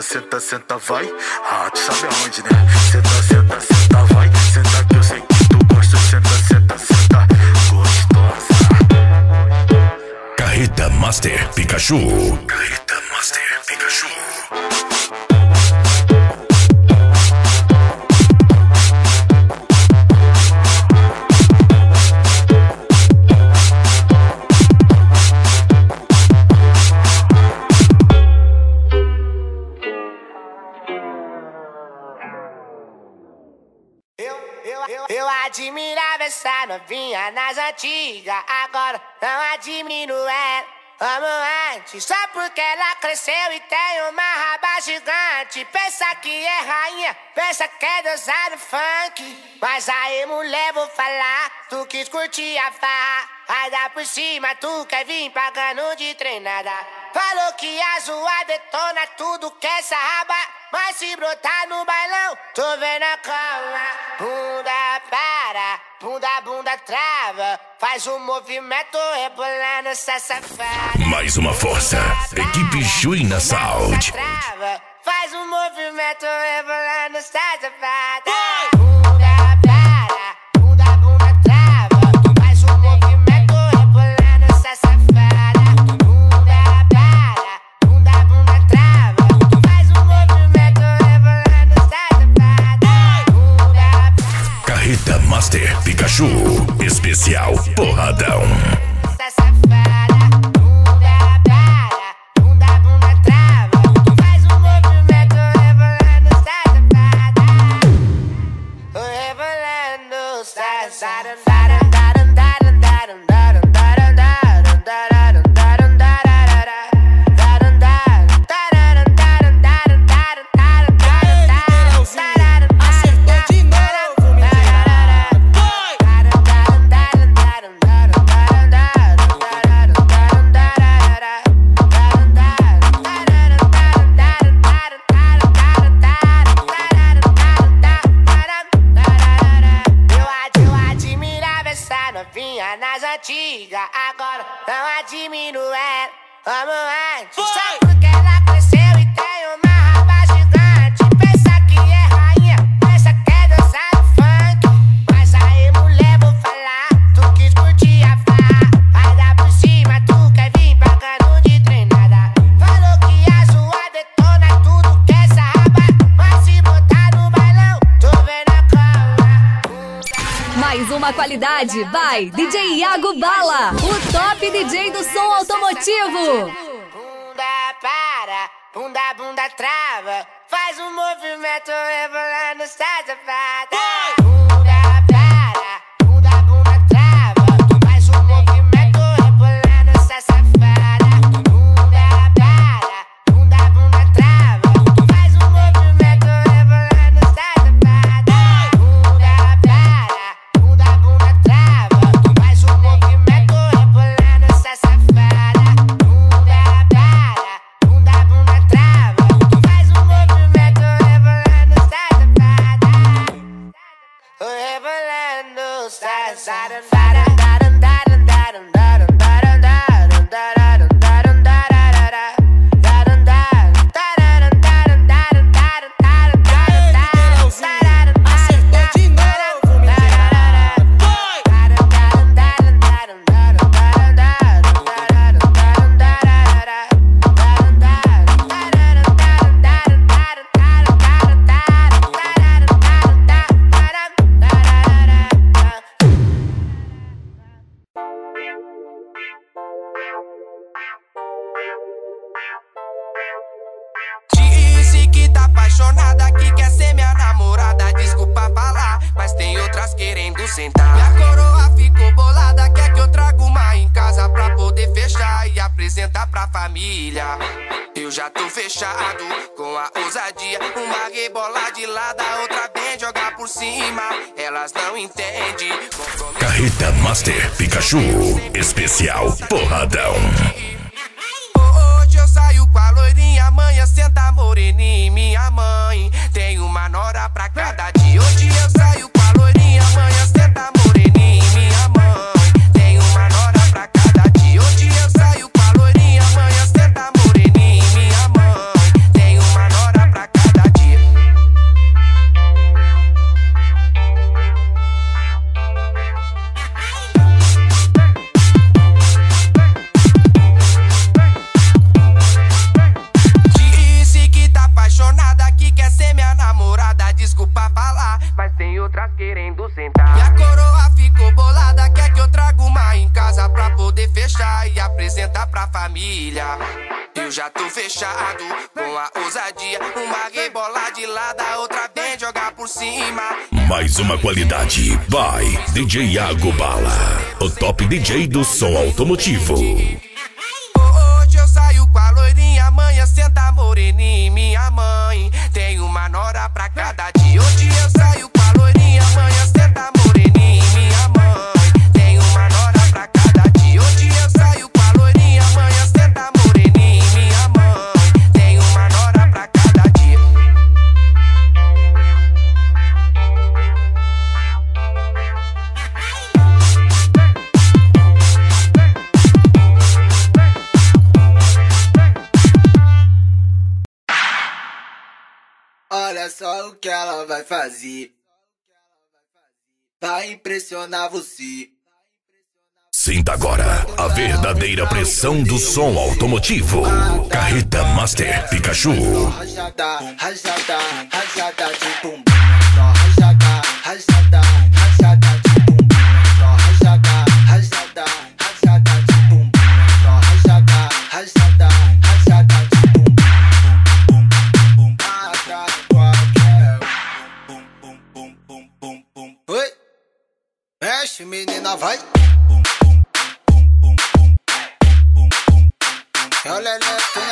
senta, senta, vai. Ah, tu sabe aonde, né? Senta, senta, senta, vai. Senta que eu sei que tu gosta. Senta, senta, senta, gostosa. Carreta Master Pikachu. Carreta Master Pikachu. Admirava essa novinha nas antigas, agora não admiro ela. Amo antes, só porque ela cresceu e tem uma raba gigante. Pensa que é rainha, pensa que é dançar no funk. Mas aí mulher, vou falar, tu quis curtir a farra. Ainda por cima tu quer vir pagando de treinada. Falou que a zoa detona tudo que essa raba. Mas se brotar no bailão, tô vendo a cama. Bunda para, bunda, bunda trava. Faz um movimento rebolando essa safada. Mais uma força, para, equipe Juína Sound. Trava, faz um movimento rebolando essa safada. Oi! Bunda para, bunda, bunda trava. Faz um movimento rebolando essa safada. Carreta Master Pikachu, especial porradão. Agora não admiro ela, amo antes. Foi. Só porque ela cresceu e tem uma raba gigante. Pensa que é rainha, pensa que é dançar funk. Mas aí mulher, vou falar, tu quis curtir a farra. Vai dar por cima, tu quer vir pagando de treinada. Falou que a zoa detona tudo que essa raba. Mas se botar no bailão, tu vem na cola. Mais uma qualidade, vai, D J Iago Bala, o top D J do som automotivo. Bunda para, bunda, bunda trava, faz um movimento rebolando essa safada. Bunda para, bunda, bunda trava, faz um movimento rebolando essa safada. Bunda para, bunda, bunda trava, faz um movimento. elas querendo sentar. Minha coroa ficou bolada, quer que eu traga uma em casa pra poder fechar e apresentar pra família. Eu já tô fechado com a ousadia, uma rebola de lado, a outra bem jogar por cima. Elas não entendem. Carreta Master Pikachu, especial porradão. Hoje eu saio com a loirinha, amanhã senta a moreninha, minha mãe tem uma nora pra cada dia. Hoje eu saio com a loirinha, amanhã senta a moreninha, minha mãe tem uma nora pra cada dia. Hoje eu saio com a loirinha, amanhã senta a moreninha, minha mãe tem uma nora pra cada dia. Desculpa falar, mas tem outras querendo sentar. Minha coroa ficou bolada, quer que eu traga uma em casa pra poder fechar e apresentar pra família. Eu já tô fechado com a ousadia, uma rebola de lado, a outra bem jogar por cima. Mais uma qualidade, vai D J Iago Bala, o top D J do som automotivo. Hoje eu saio com a loirinha, amanhã senta a moreninha, minha mãe tem uma nora pra cada dia. Hoje eu saio com a loirinha, amanhã senta a moreninha, minha mãe tem uma nora pra cada dia. Hoje eu saio com a loirinha, amanhã senta a moreninha, minha mãe tem uma nora pra cada dia. Olha só o que ela vai fazer, vai impressionar você. Sinta agora a verdadeira pressão do som automotivo. Carreta Master Pikachu. Rajada, rajada, rajada de bumbum. Rajada, rajada, rajada de bumbum. Rajada, rajada, rajada de bumbum. Rajada, rajada, rajada de bumbum. Mexe, menina, vai. Olha lá, tu não é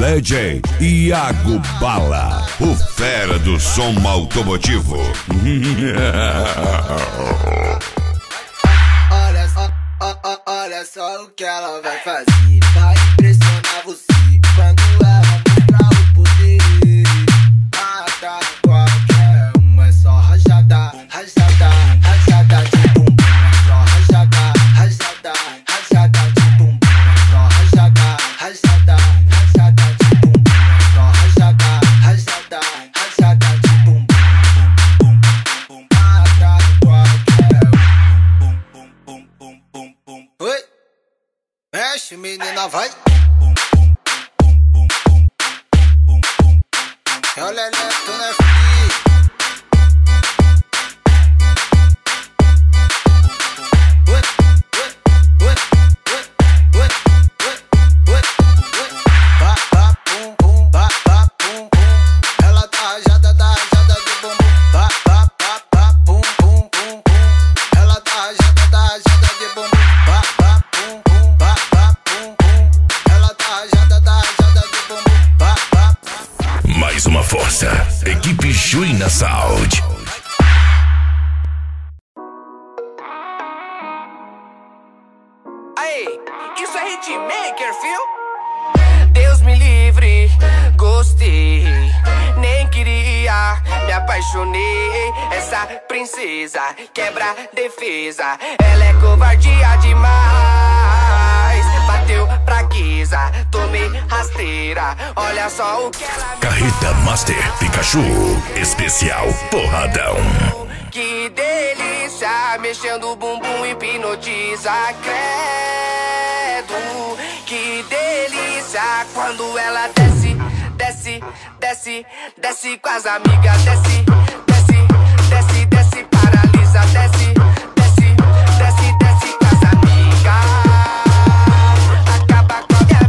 D J Iago Bala, o fera do som automotivo. Olha só, olha só o que ela vai fazer. Vai impressionar você quando ela mostrar o poder. Mata qualquer um, é só rajada, rajada, rajada de bumbum. É só rajada, rajada, rajada de bumbum. É só rajada, rajada. Mexe, menina, vai. Olha lá, tu não é feliz. Ela tá rajada, tá rajada de bumbum. Ba, ba, ba, ba, bum, bum, bum, bum. Ela tá rajada, tá rajada de bumbum. Ba, ba, bum, bum, ba, ba. Mais uma força, equipe Juína Saúde. Aí, isso é hitmaker, viu? Deus me livre, gostei, nem queria, me apaixonei. Essa princesa quebra defesa, ela é covardia demais. Bateu fraqueza, tomei rasteira. Olha só o que ela me... Carreta Master Pikachu, especial porradão. Que delícia, mexendo o bumbum hipnotiza, credo. que delícia. Quando ela desce, desce, desce, desce com as amigas. Desce, desce, desce, desce, paralisa. Desce, desce, desce, desce com as amigas. Acaba com a minha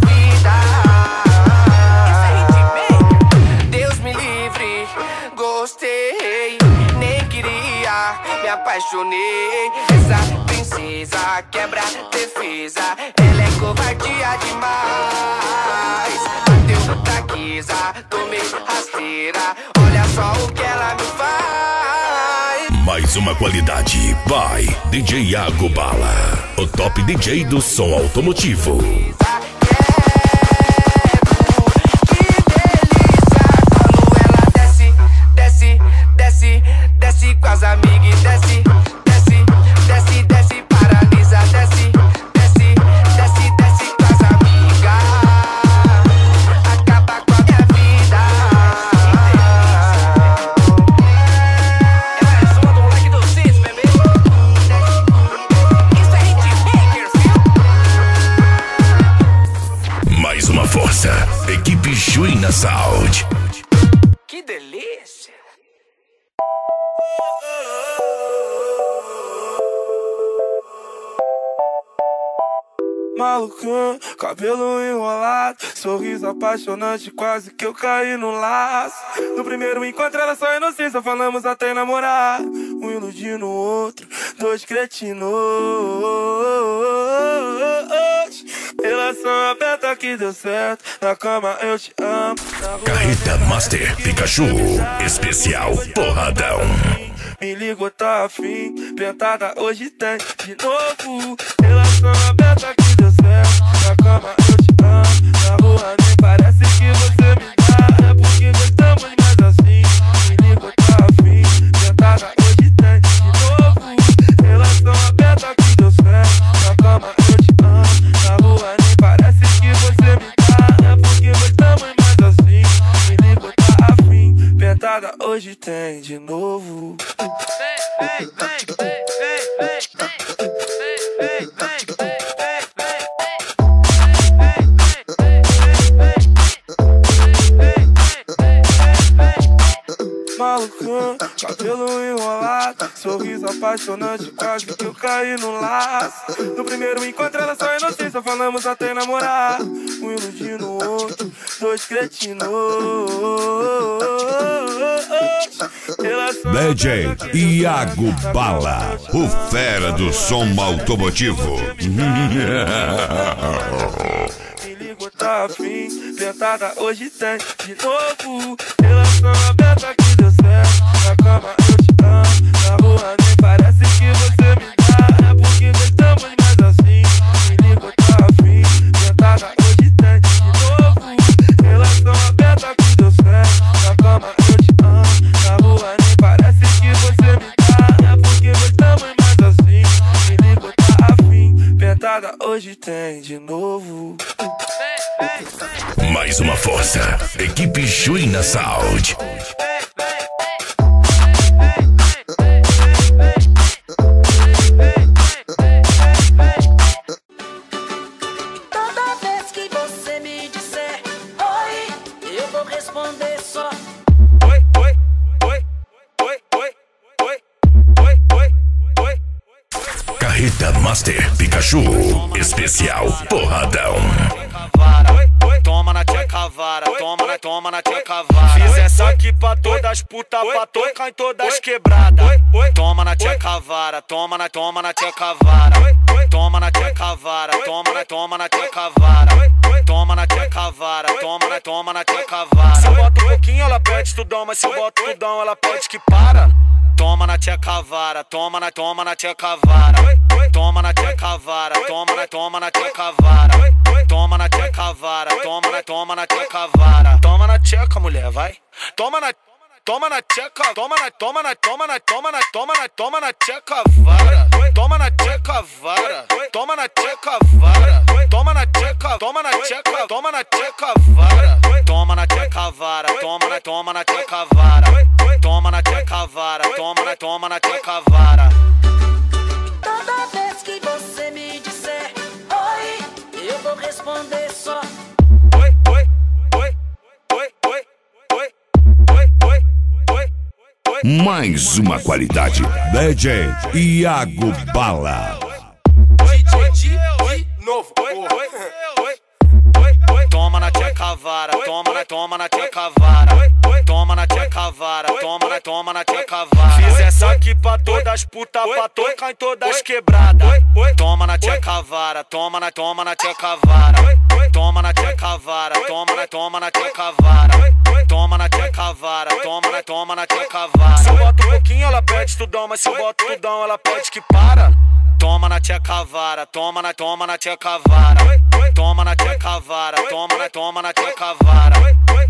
vida. Deus me livre, gostei. Nem queria, me apaixonei. Essa princesa quebra defesa, ela é covardia demais. Bateu traqueza, tomei rasteira, olha só o que ela me faz. Mais uma qualidade by D J Iago Bala, o top D J do som automotivo. Juína Saúde. Que delícia! Malucão, cabelo enrolado, sorriso apaixonante, quase que eu caí no laço. No primeiro encontro era só inocência, falamos até namorar. Um iludindo o outro, dois cretinos. Relação aberta que deu certo, na cama eu te amo. Carreta Master Pikachu, especial porradão. Me ligou, tá afim, pentada hoje tem de novo. Relação aberta que deu certo, na cama eu te amo. Na rua nem parece que você me dá, é porque gostamos mais assim. Me ligou, tá afim, pentada hoje tem de novo. Relação aberta que deu certo, na cama eu te amo. Na rua nem parece que você me dá, é porque gostamos mais assim. Me ligou, tá afim, pentada hoje tem de novo. Vem, vem, vem, vem, vem, vem, vem, vem, vem, vem, vem. Malucão, cabelo enrolado, sorriso apaixonante, quase que eu caí no laço. No primeiro encontro era só inocência, falamos até namorar. Um iludindo o outro, dois cretinos. D J Iago Bala, o fera do som automotivo. Tá afim, tentada hoje tem de novo. Relação aberta que deu certo, na cama eu te amo. Na rua nem parece que você me dá, é porque gostamos mais assim. Me ligou, tá afim, tentada hoje tem de novo. Relação aberta que deu certo, na cama eu te amo. Na rua nem parece que você me dá, é porque gostamos mais assim. Me ligou, tá afim, tentada hoje tem de novo. Mais uma força, equipe Juína Saúde. Toda vez que você me disser oi, eu vou responder só oi, oi, oi, oi, oi, oi, oi, oi, oi, oi. Carreta Master Pikachu, especial porradão. Toma na tia cavara, toma na, toma na tia cavara. Fiz essa aqui pra todas putas, pra tocar em todas quebradas. Toma na tia cavara, toma na, toma na tia cavara. Toma na tia cavara, toma na, toma na tia cavara. Toma na tia cavara, toma na, toma na tia cavara. Se eu boto um pouquinho ela pede tudão, mas se eu boto tudão ela pede que para. Toma na tia cavara, toma na, toma na tia cavara. Toma na tia cavara, toma na, toma na tia cavara. Toma na tia cavara, toma na, toma na tia cavara. Toma na tcheca, mulher, vai. Toma na, toma na tcheca. Toma na, toma na, toma na, toma na, toma na, toma na tia cavara. Toma na tia cavara, toma na tia cavara. Toma na tcheca, toma na tcheca, toma na tia cavara. Toma na tia cavara, toma na, toma na tia cavara. Toma na tia cavara, toma na, toma na tia cavara. Toda vez que você me disser oi, eu vou responder. só. Oi, oi, oi, oi, oi, oi, oi, oi, oi, oi. Mais uma qualidade. D J Iago Bala. D J de novo. Toma na tia cavara, toma na, toma na tia cavara. Toma na tia cavara, toma na, toma na tia cavara. Fiz essa aqui pra todas putas, pra tocar em todas quebradas. Toma na tia cavara, toma na, toma na tia cavara. Toma na tia cavara, toma na, toma na tia cavara. Toma na tia cavara, toma na, toma na tia cavara. Se eu boto um pouquinho ela pede tudão, mas se eu boto tudão ela pede que para. Toma na tia cavara, toma na, toma na tia cavara. Toma na tia cavara, toma na, toma na tia cavara.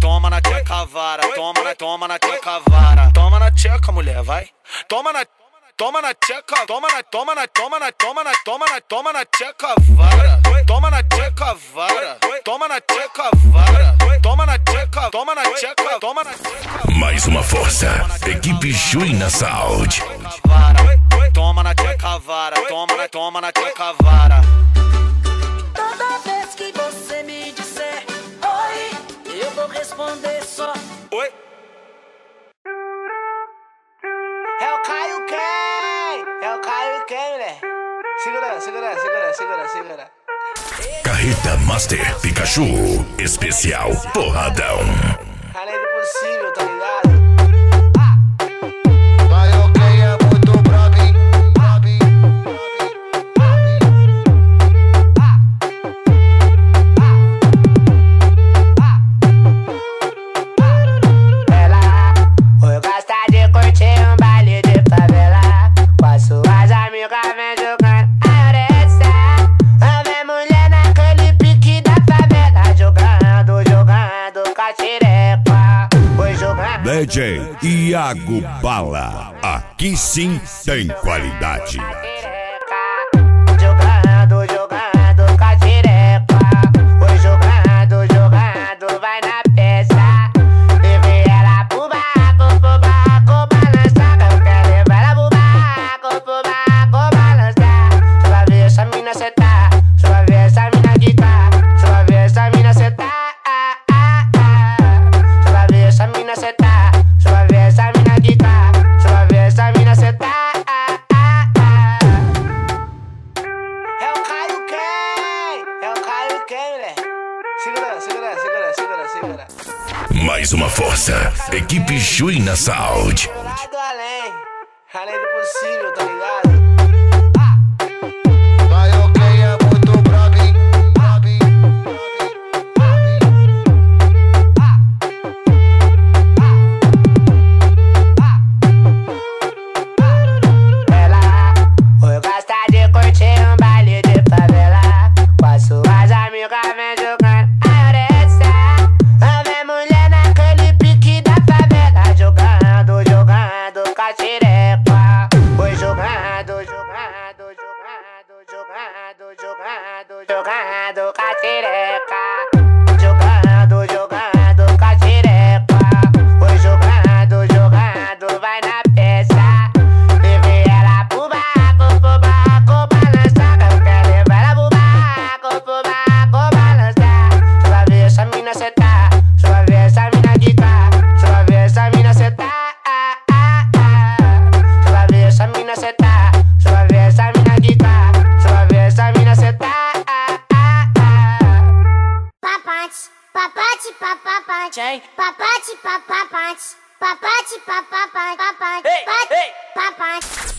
Toma na tia cavara, toma na, toma na tia cavara. Toma na tcheca, mulher, vai. Toma na, toma na tcheca, toma na, toma na, toma na, toma na, toma na, toma na tia cavara. Toma na tia cavara, toma na tia cavara. Toma na tcheca, toma na tcheca, toma na tcheca. Mais uma força, equipe Juína Saúde. Toma na tia cavara, toma na, toma na tia cavara. Toda vez que você me disser oi, eu vou responder só oi. É o Caio quem? É o Caio quem, né? Segura, segura, segura, segura, segura. Carreta Master Pikachu, especial porradão. Além do possível, tá ligado? D J Iago Bala, aqui sim tem qualidade. Jogando, jogando com a direita. Foi jogando, jogando, vai na peça. Levei ela pro barco, pro barco balançar. Eu quero levar ela pro barco, pro barco balançar. Só vai ver essa mina sentar, só vai ver essa mina gritar, só vai ver essa mina sentar, só vai ver essa mina sentar. Mais uma força, equipe Juína Saúde. Além, além do possível, tá ligado?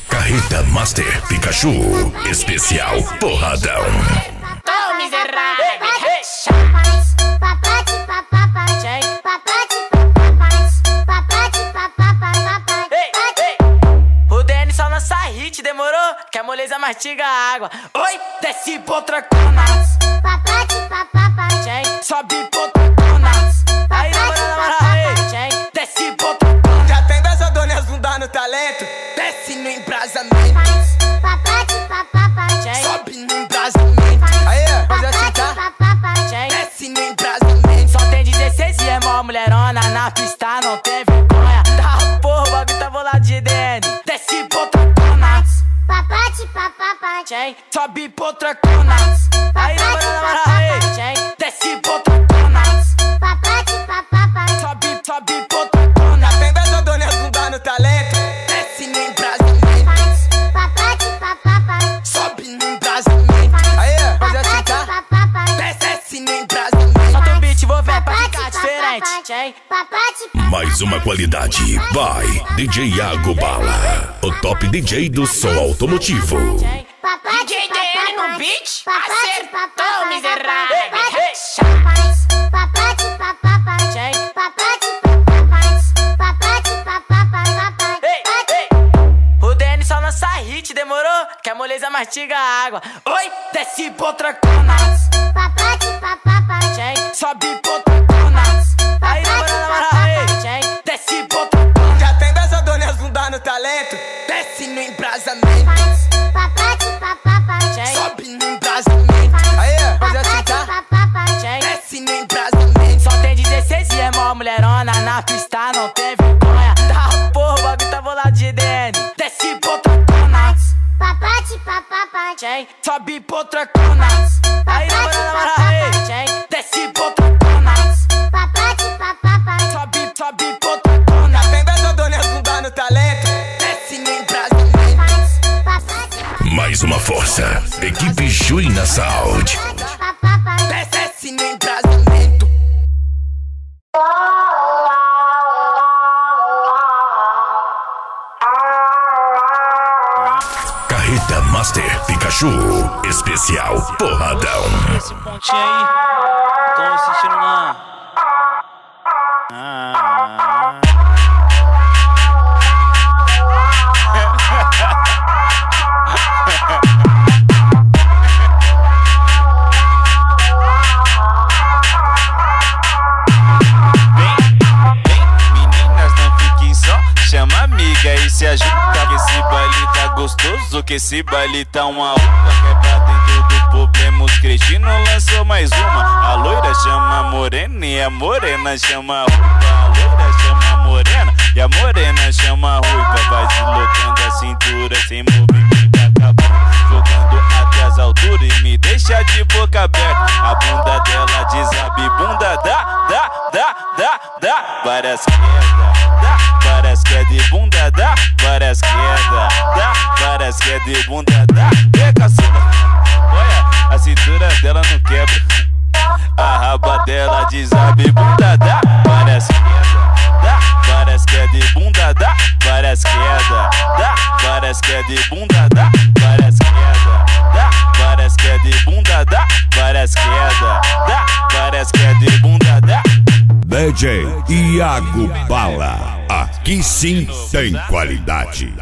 Carreta Master Pikachu, especial porradão. Oh, miserável! Demorou que a moleza mastiga a água. Oi, desce potracona. Papate, papapate. Sobe potracona. Aí, namora, namora. Desce potracona. Já tem dessa dona não dá no talento. Desce no embrasamento. Papate, papapate. Sobe no embrasamento. Aí, pode aceitar. Desce no embrasamento. Só tem dezesseis e é mó mulherona. Na pista não tem vergonha. Tá, porra, o bagulho tá bolado de dentro. Desce potracona. Papate, bate papapá. Tchém, sobe potracona. Aí na hora da hora, desce potracona. Papate papapá. Sobe, sobe potracona. Vendo a dona bunda no talento. Desce nem brasileiro. Papate papapá. Sobe nem brasileiro. Aí, pode aceitar. Desce nem brasileiro. Solta o beat, vou ver pra ficar diferente. Tchém, papate. Mais uma qualidade by D J Iago Bala, o top D J do Som Automotivo. D J D L no beat, acertou miserável. O D N só lança hit, demorou? Que a moleza mastiga a água. Oi, desce potracona. Sobe potracona. Aí namora, namora. Desce potracona. Já tem dessa dona não dá no talento. Desce no embrasamento. Papate papapá. Sobe no embrasamento. Aí, pode aceitar. Desce no embrasamento. Só tem dezesseis e é mó mulherona. Na pista não tem vergonha. Tá porra, o bagulho tá bolado de D N. Desce potracona. Papate papapá. Sobe potracona. Aí, namora, namora, aí. Desce potracona. Papate papapá. Sobe, sobe potracona. Mais uma força, equipe Juína Saúde. Desce no embrasamento. Carreta Master Pikachu, especial porradão. Esse pontinho aí, tô assistindo na... Ah... Se ajuda que esse baile tá gostoso, que esse baile tá uma uva. Quebrada em todo problema, os cretinos lançou mais uma. A loira chama a morena e a morena chama a uva. A loira chama a morena e a morena chama a ruiva. Vai deslocando a cintura sem movimento acabando, jogando até as alturas e me deixa de boca aberta. A bunda dela desabe, bunda dá, dá, dá, dá, dá. Parece que é dá, parece que é de bunda dá, parece que é dá, dá, parece que é de bunda dá. É caçula, olha, a cintura dela não quebra. A raba dela desabe, bunda dá, parece que é dá, parece que é de bunda dá, parece que é dá, dá, parece que é de bunda dá, parece que é dá, parece que é de bunda dá, parece que é dá, dá, parece que é de bunda dá. D J Iago Bala, aqui sim tem qualidade.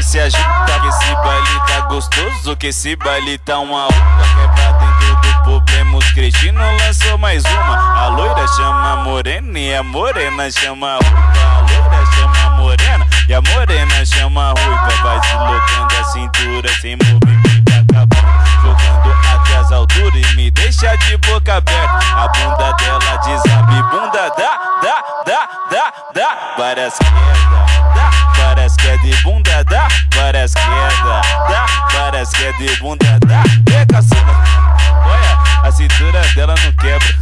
Se ajuda que esse baile tá gostoso, que esse baile tá uma uva. Quebrada em todo problema, os cretinos lançou mais uma. A loira chama a morena e a morena chama a ruiva. A loira chama a morena e a morena chama a ruiva. Vai deslocando a cintura sem movimento acabando, jogando até as alturas e me deixa de boca aberta. A bunda dela desabe, bunda dá, dá, dá, dá, dá. Parece que é dá, parece que é de bunda dá, parece que é dá, dá, parece que é de bunda dá. É caçula, olha, a cintura dela não quebra.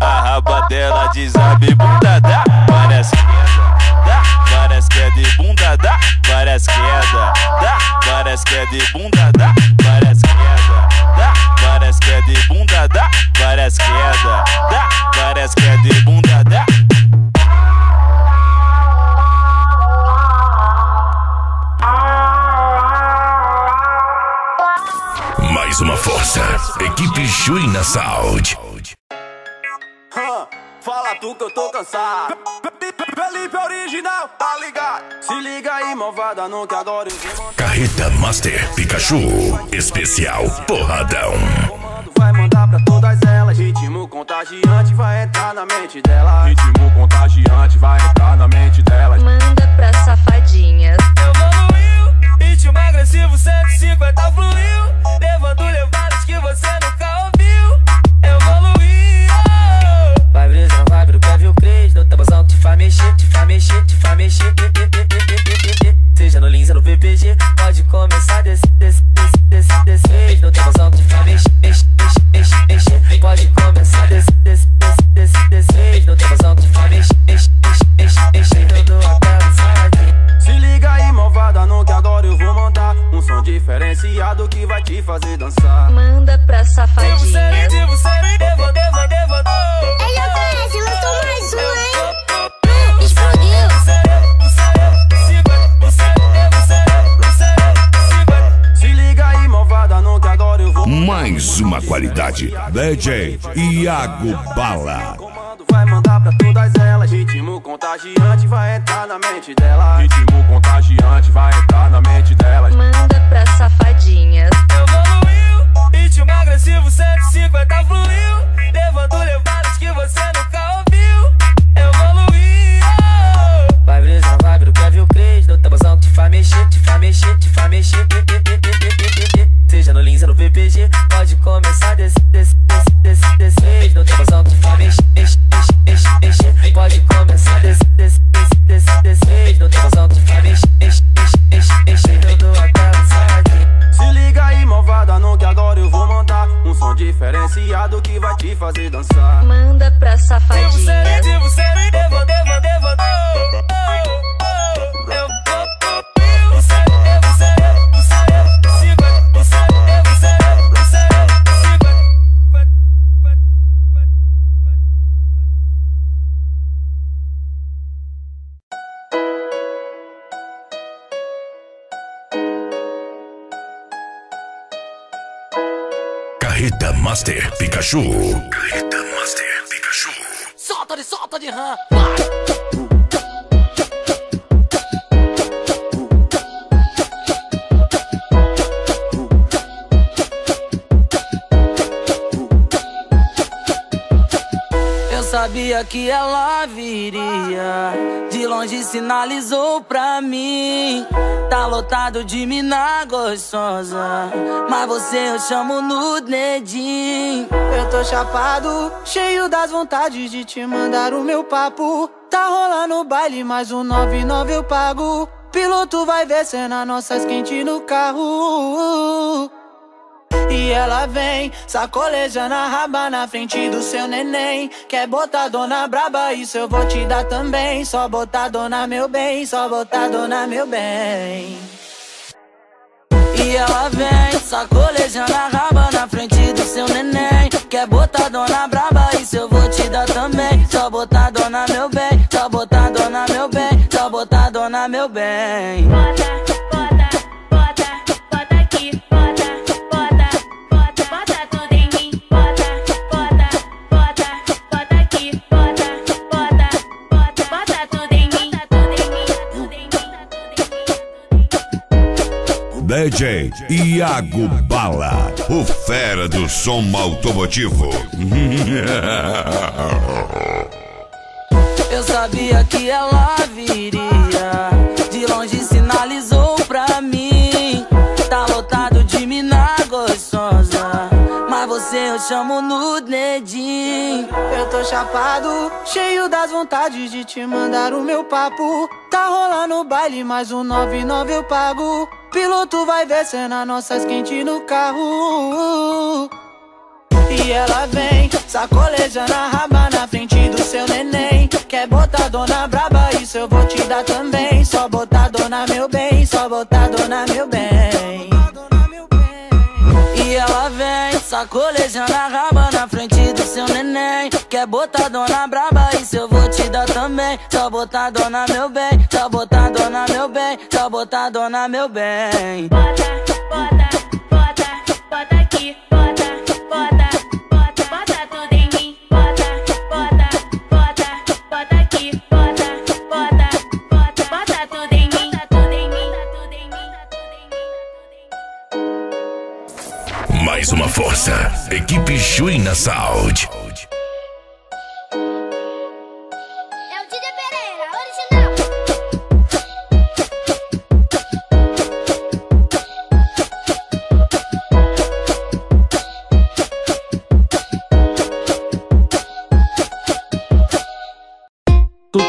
A raba dela desabe, bunda dá, parece que é dá, parece que é de bunda dá, parece que é dá, dá, parece que é de bunda dá, parece que é dá, parece que é de bunda dá, parece que é dá, dá, parece que é de bunda dá. Mais uma força, equipe Juína Saúde. Huh, fala tu que eu tô cansado. Felipe original, tá ligado? Se liga aí, malvada, nunca adoro. Carreta Master Pikachu, especial porradão. Vai mandar pra todas elas. Ritmo contagiante vai entrar na mente dela. Ritmo contagiante vai entrar na mente dela. Manda pra safadinha. me fazer dançar. Manda pra safadinha. Devo ser, devo ser, devo, devo, devo. Ele não conhece, lançou mais uma, hein? Hum, explodiu. Se liga aí, malvada, não que agora eu vou. Mais uma qualidade, D J Iago Bala. Vai mandar pra todas elas. Ritmo contagiante vai entrar na mente delas. Ritmo contagiante vai entrar na mente delas. Manda pra safadinhas. Evoluiu, ritmo agressivo cento e cinquenta fluiu. Levando levadas que você nunca ouviu. Evoluiu. Vai brisar, vai brisar, quer ver o Cris. No tambozão que te faz mexer, te faz mexer, te faz mexer. Seja no Linza, no P P G, pode começar desse, desse, desse, desse, desse. No tambozão que te faz mexer, mexer. Pode começar desse, desse, desse, desse, desse. No temazão que faz mexer, mexer, mexer, mexer. Tudo até. Se liga aí, malvada, não que agora eu vou mandar um som diferenciado que vai te fazer dançar. Manda pra safadinha. Devo ser, devo ser, devo, devo, devo. Oh, oh, oh, eu... Carreta Master Pikachu. Carreta Master Pikachu. Solta de, solta de RAM. Eu sabia que ela viria. De longe sinalizou pra mim. Tá lotado de mina gostosa, mas você eu chamo no dedinho. Eu tô chapado, cheio das vontades de te mandar o meu papo. Tá rolando o baile, mas o nove nove eu pago. Piloto vai ver cena, nossas quentes no carro. E ela vem, sacolejando a raba na frente do seu neném. Quer botar dona braba, isso eu vou te dar também. Só botar dona meu bem, só botar dona meu bem. E ela vem, sacolejando a raba na frente do seu neném. Quer botar dona braba, isso eu vou te dar também. Só botar dona meu bem, só botar dona meu bem, só botar dona meu bem. D J Iago Bala, o fera do som automotivo. Eu sabia que ela viria. De longe sinalizou pra mim. Tá lotado de mina gostosa, mas você eu chamo no dedinho. Eu tô chapado, cheio das vontades de te mandar o meu papo. Tá rolando o baile, mas o nove nove eu pago. Piloto vai ver cena, nossas quentes no carro. E ela vem, sacolejando a raba na frente do seu neném. Quer botar dona braba, isso eu vou te dar também. Só botar dona meu bem, só botar dona meu bem. E ela vem, sacolejando a raba na frente do seu neném. Quer botar dona braba, isso eu vou te dar também. Só botar dona meu bem, só botar dona meu bem, só botar dona meu bem. Bota, bota, bota, bota aqui. Bota, bota, bota, bota tudo em mim. Bota, bota, bota, bota aqui. Bota, bota, bota, bota tudo em mim. Tudo em mim, tudo em mim. Mais uma força, equipe Juína Saúde.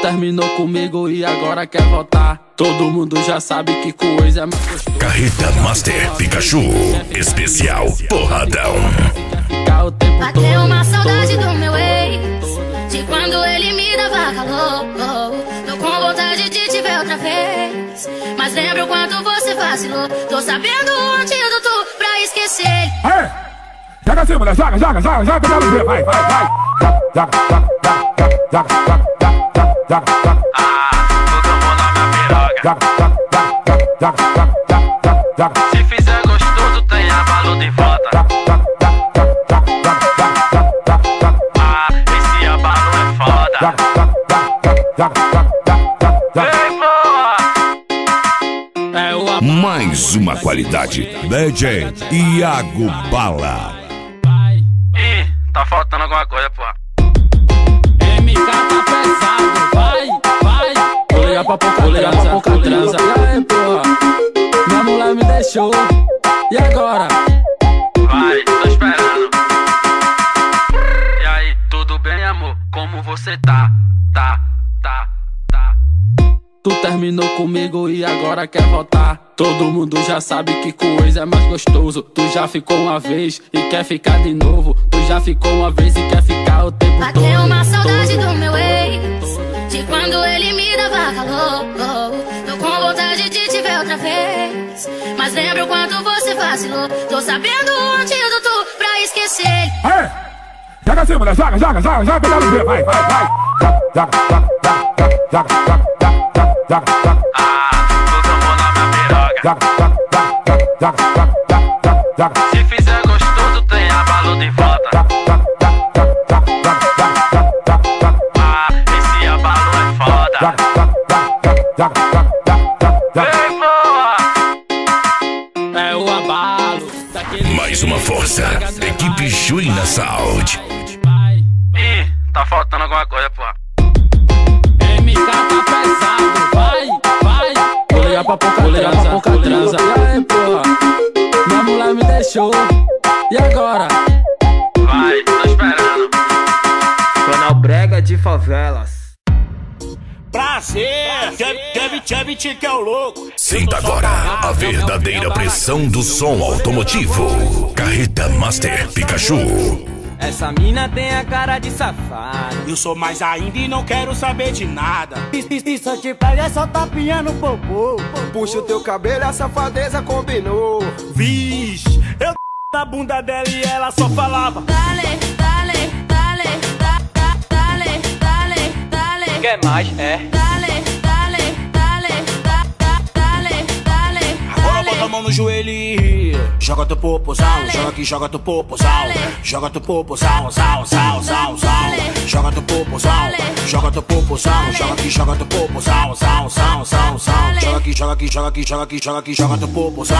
Terminou comigo e agora quer voltar. Todo mundo já sabe que coisa é mais gostosa. Carreta Master Pikachu, especial porradão. Bateu uma saudade do meu ex, de quando ele me dava calor. Tô com vontade de te ver outra vez, mas lembro quando você vacilou. Tô sabendo o antídoto pra esquecer. disse ele. Aê! Joga assim, mulher, joga, joga, joga, joga, joga, joga, vai, vai, vai. Joga, joga, joga, joga, joga, joga, joga, joga. Ah, todo mundo na minha piroga. Joga, joga, joga, joga, joga, joga, joga. Se fizer gostoso, tem a valor de volta. Joga, joga, joga, joga, joga, joga, joga, joga. Ah, esse abalo é foda. Joga, joga, joga, joga, joga. Mais uma qualidade, D J Iago Bala. Ih, tá faltando alguma coisa, pô. M K tá pesado, vai, vai. Vou ligar pra pouca, vou ligar pra pouca transa. Aí, pô, minha mulher me deixou, e agora? Vai, tô esperando. E aí, tudo bem, amor? Como você tá? Tá, tá. Tu terminou comigo e agora quer voltar. Todo mundo já sabe que coisa é mais gostoso. Tu já ficou uma vez e quer ficar de novo. Tu já ficou uma vez e quer ficar o tempo todo. Bateu uma saudade do meu ex, de quando ele me dava calor. Tô com vontade de te ver outra vez, mas lembro quando você vacilou. Tô sabendo o antídoto pra esquecer ele. Aê! Joga assim, mulher, joga, joga, joga, joga, joga, vai, vai, vai. Joga, joga, joga, joga, joga, joga. Ah, todo mundo na minha piroga. Se fizer gostoso, tem a valor de volta. Ah, esse abalo é foda. Ei, boa! É o abalo daquele. Mais uma força, equipe Juína Saúde. Ih, tá faltando alguma coisa, pô. M K tá pesado. Vou ligar pra pouca transa. Aí, pô, minha mulher me deixou, e agora? Vai, tô esperando. Canal Brega de Favelas. Prazer, Chubby Chubby Chica é o louco. Sinta agora a verdadeira pressão do som automotivo. Carreta Master Pikachu. Essa mina tem a cara de safada. Eu sou mais ainda e não quero saber de nada. Isso de praia é só tapinha no popô. Puxa o teu cabelo, a safadeza combinou. Vixe, eu na bunda dela e ela só falava dale, dale, dale, da, da, dale, dale, dale. Quer mais, é? Dale, dale, dale, da, da, dale, dale. Agora bota a mão no joelho e joga teu popozão, joga aqui, joga teu popozão. Joga teu popozão, zau, zau, zau, zau. Joga teu popozão, joga teu popozão. Joga aqui, joga teu popozão, zau, zau, zau, zau. Joga aqui, joga aqui, joga aqui, joga aqui, joga aqui, joga teu popozão.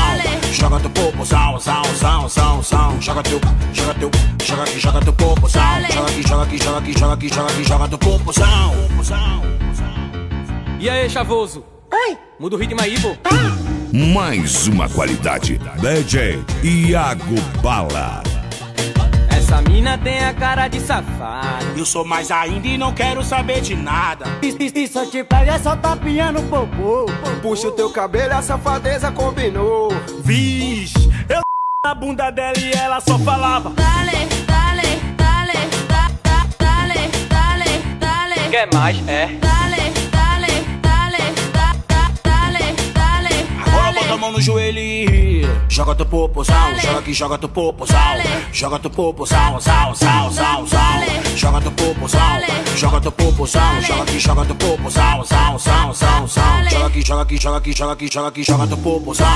Joga teu popozão, zau, zau, zau, zau. Joga teu, joga teu, joga aqui, joga teu popozão. Joga aqui, joga aqui, joga aqui, joga aqui, joga aqui, joga teu popozão. E aí, chavoso? Oi? Muda o ritmo aí, pô. Mais uma qualidade, D J Iago Bala. Essa mina tem a cara de safada. Eu sou mais ainda e não quero saber de nada. Isso de praia é só tapinha no popô. Puxa o teu cabelo, a safadeza combinou. Vixe, eu na bunda dela e ela só falava dale, dale, dale, da, da, dale, dale, dale. Quer mais, é? Dale. Bota a mão no joelho e joga teu popozão, joga aqui, joga teu popozão. Joga teu popozão, zau, zau, zau, zau. Joga teu popozão, joga teu popozão. Joga aqui, joga teu popozão, zau, zau, zau, zau. Joga aqui, joga aqui, joga aqui, joga aqui, joga aqui, joga teu popozão.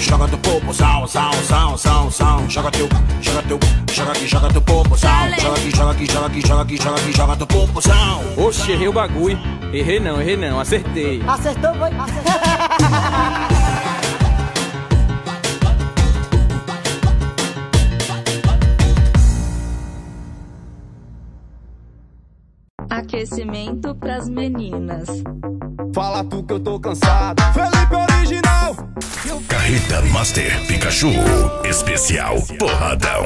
Joga teu popozão, zau, zau, zau, zau. Joga teu, joga teu, joga aqui, joga teu popozão. Joga aqui, joga aqui, joga aqui, joga aqui, joga aqui, joga teu popozão. Oxe, errei o bagulho. Errei não, errei não, acertei. Acertou, foi? Acertou. Aquecimento pras meninas. Fala tu que eu tô cansado. Felipe original. Carreta Master Pikachu. Especial porradão.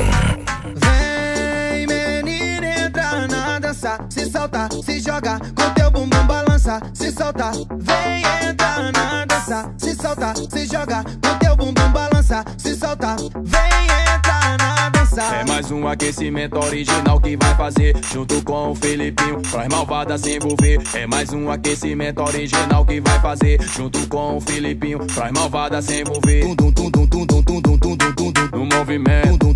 Vem menina, entra na dança. Se solta, se joga, com teu bumbum balança. Se solta, vem entra na dança. Se solta, se joga, com teu bumbum balança. Se solta, vem entra na dança. dançar. É mais um aquecimento original que vai fazer junto com o Felipinho, pra malvada se envolver. É mais um aquecimento original que vai fazer junto com o Felipinho, pra malvada se envolver. No movimento,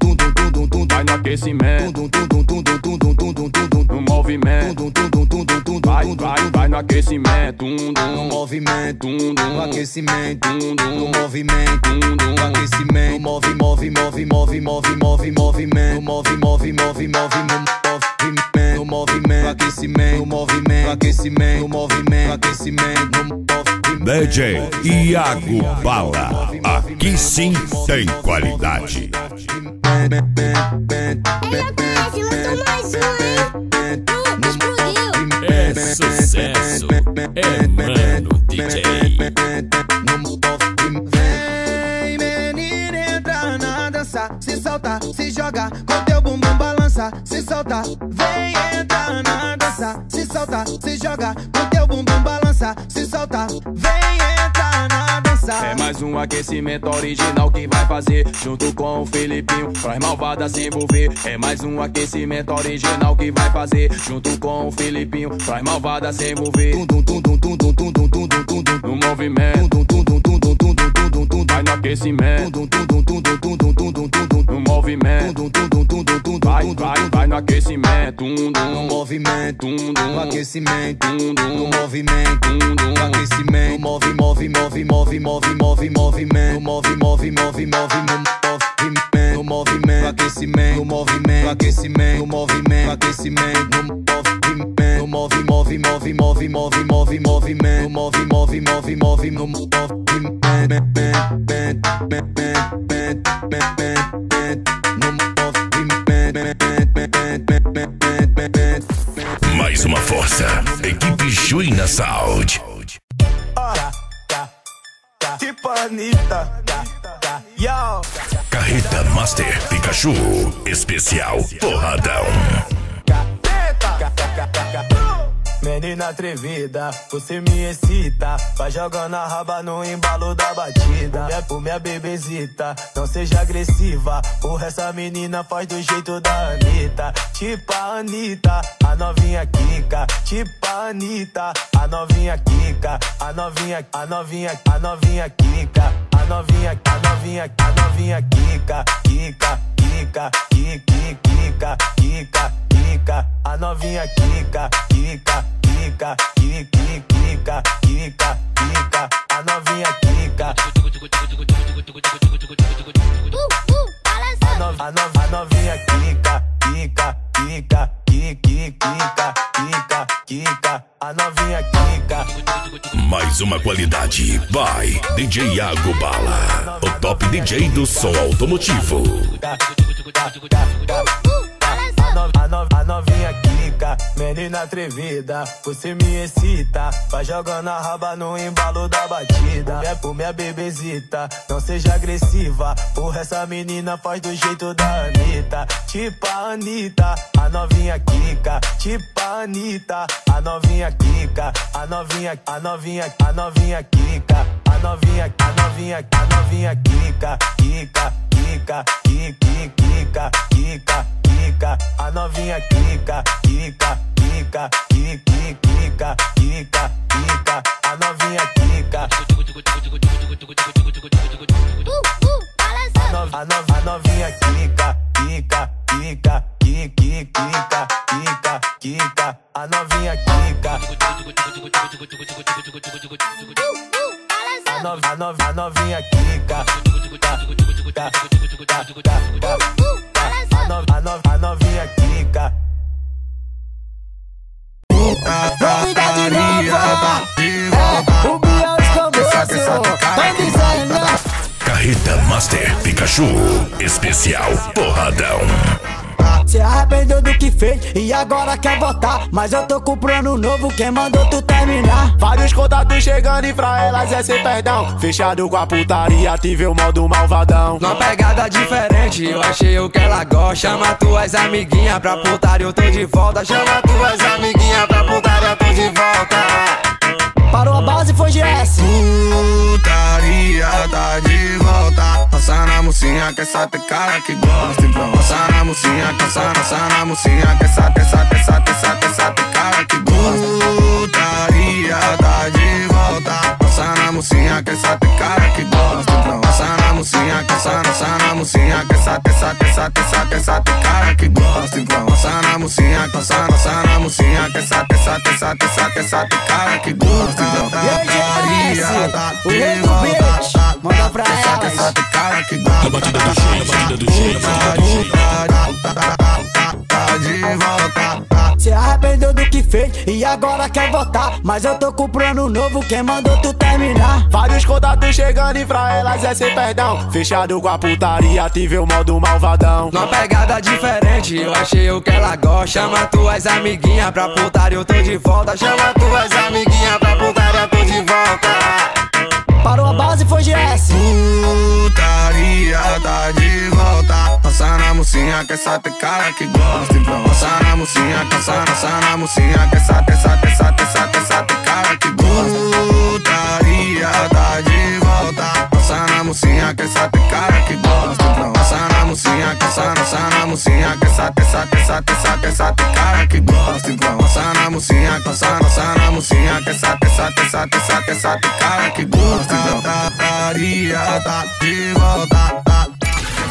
vai no aquecimento. No movimento, vai, vai, vai no aquecimento. No movimento, no aquecimento. No movimento, no aquecimento. Move, move, move, move, move, move, movimento. Move, move, move, move, no movimento, aquecimento. No movimento, aquecimento. No movimento, aquecimento. D J Iago Bala, aqui sim tem qualidade. Ela conhece, lançou mais um, hein? É sucesso, é mano D J. Vem menina, entra na dança, se solta, se joga, com teu bumbum balança, se solta. Vem entra na dança, se solta, se joga, com teu bumbum balança, se solta. Vem entrar na dança. É mais um aquecimento original que vai fazer junto com o Felipinho, pra malvada se envolver. É mais um aquecimento original que vai fazer junto com o Felipinho, pra malvada se envolver. No movimento, vai no aquecimento. No movimento, vai, vai, vai no aquecimento. No movimento, no aquecimento. No movimento, no aquecimento. Move, move, move, move, move, move, movimento. Move, move, move, move, no movimento, aquecimento. No movimento, aquecimento. No movimento, aquecimento. No move, move, move, move, move, move, movimento. Move, move, move, move, no movimento. Mais uma força, equipe Juína Sound. Ora, tipo Anitta. Carreta Master Pikachu, especial porradão. Menina atrevida, você me excita. Vai jogando a raba no embalo da batida. É por minha bebezita, não seja agressiva. Porra, essa menina faz do jeito da Anitta. Tipo a Anitta, a novinha quica. Tipo a Anitta, a novinha quica. A novinha, a novinha, a novinha quica. A novinha, a novinha, a novinha quica. Quica, quica, quica, quica, quica. A novinha quica, quica, quica, quica, quica, quica, quica. A novinha quica. Uh, uh, a, no, a, no, a novinha quica, quica, quica, quica, quica, quica. A novinha quica. Mais uma qualidade, vai D J Iago Bala, o top D J do som automotivo. A, no, a novinha quica, menina atrevida, você me excita. Vai jogando a raba no embalo da batida. É por minha bebezita, não seja agressiva. Porra, essa menina faz do jeito da Anitta. Tipo a Anitta, a novinha quica. Tipo a Anitta, a novinha quica. A novinha, a novinha, a novinha quica. A novinha, a novinha, a novinha quica. Quica, quica, quica, quica, quica. A novinha quica, quica, quica, quica, quica, quica, quica. A novinha quica. Uh, uh, a, no, a, no, a novinha quica, quica, quica, quica, quica, quica. A novinha quica. A, no, a, no, a novinha quica. A, no, a, no, a novinha quica. A putaria bateu. O Bial descobriu. Vai designar. Carreta Master Pikachu, especial porradão. Se arrependeu do que fez e agora quer voltar. Mas eu tô com plano novo, quem mandou tu terminar? Vários contatos chegando e pra elas é sem perdão. Fechado com a putaria, ative o modo malvadão. Uma pegada diferente, eu achei o que ela gosta. Chama tuas amiguinhas pra putaria, eu tô de volta. Chama tuas amiguinhas pra putaria, eu tô de volta. Parou a base, foi G S. Putaria tá de volta. roça na mocinha, que essa tem cara que gosta. Então roça na mocinha, que essa roça na mocinha, que essa tem, essa tem, essa tem, essa tem, essa tem cara que gosta. Putaria tá de volta. Roça na mocinha, que essa tem cara que gosta. Então roça na mocinha, que essa roça na mocinha, que essa tem, essa tem, essa tem, essa tem, essa tem cara que gosta. Então roça na mocinha, que essa roça na mocinha, que essa tem, essa tem, essa tem, essa tem, essa tem cara que gosta. Então putaria tá de volta. Manda pra ela, essa tem cara que gosta. Na batida do jeito, na batida do jeito, na batida do jeito. Tá de volta. Se arrependeu do que fez e agora quer voltar. Mas eu tô com um plano novo, quem mandou tu terminar? Vários contatos chegando e pra elas é sem perdão. Fechado com a putaria, ativei o modo malvadão. Uma pegada diferente, eu achei o que ela gosta. Chama tuas amiguinhas pra putaria, eu tô de volta. Chama tuas amiguinhas pra putaria, eu tô de volta. Parou a base e foi G S. Putaria tá de volta. Roça na mocinha, que essa tem cara que gosta. Então roça na mocinha, que essa roça na mocinha, que essa tem, essa tem, essa tem, essa tem, essa tem cara que gosta. Putaria tá de volta. Roça na mocinha, que essa tem cara que gosta. Então roça na mocinha, que essa roça na mocinha, que essa tem, essa tem, essa tem, essa tem, essa tem cara que gosta. Então roça na mocinha, que essa roça na mocinha, que essa tem, essa tem, essa tem, essa tem, essa tem cara que gosta.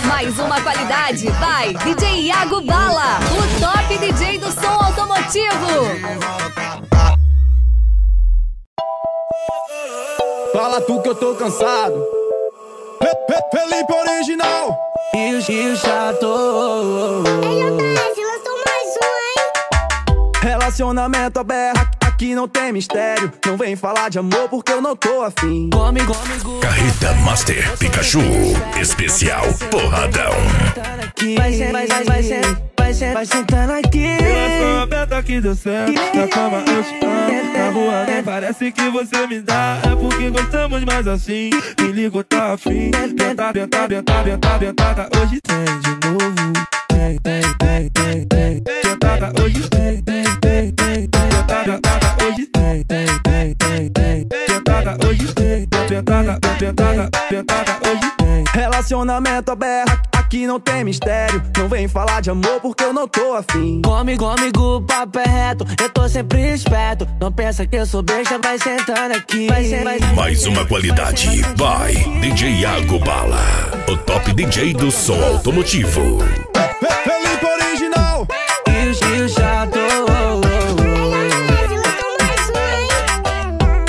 Mais uma qualidade vai D J Iago Bala, o top D J do som automotivo. Fala tu que eu tô cansado. Felipe original. E o chato. Ei, Otávio, lançou mais um, hein? Relacionamento aberto. Que não tem mistério, não vem falar de amor porque eu não tô afim. Come, come, go. Carreta Master Pikachu, especial porradão. Vai sentando aqui, vai sentando aqui, vai sentando aqui. Eu sou a beta que deu certo, na cama eu te amo, na rua nem parece que você me dá. É porque gostamos mais assim, me ligo tá afim. Tenta, tenta, tenta, tenta, tenta, hoje tem de novo. Tem, tem, tem, tem, tem, tenta, hoje tem, tem, tem, tem, tem. Tentada hoje tem, tem, tem, tem, tem. Tentada hoje tem, tentada, tentada, tentada hoje tem. Relacionamento aberto, aqui não tem mistério. Não vem falar de amor porque eu não tô afim. Come, come, go, papo é reto, eu tô sempre esperto. Não pensa que eu sou besta, vai sentando aqui. Vai ser, vai, mais uma qualidade, vai, D J Iago Bala, o top D J do som automotivo. Felipe original. E o chato.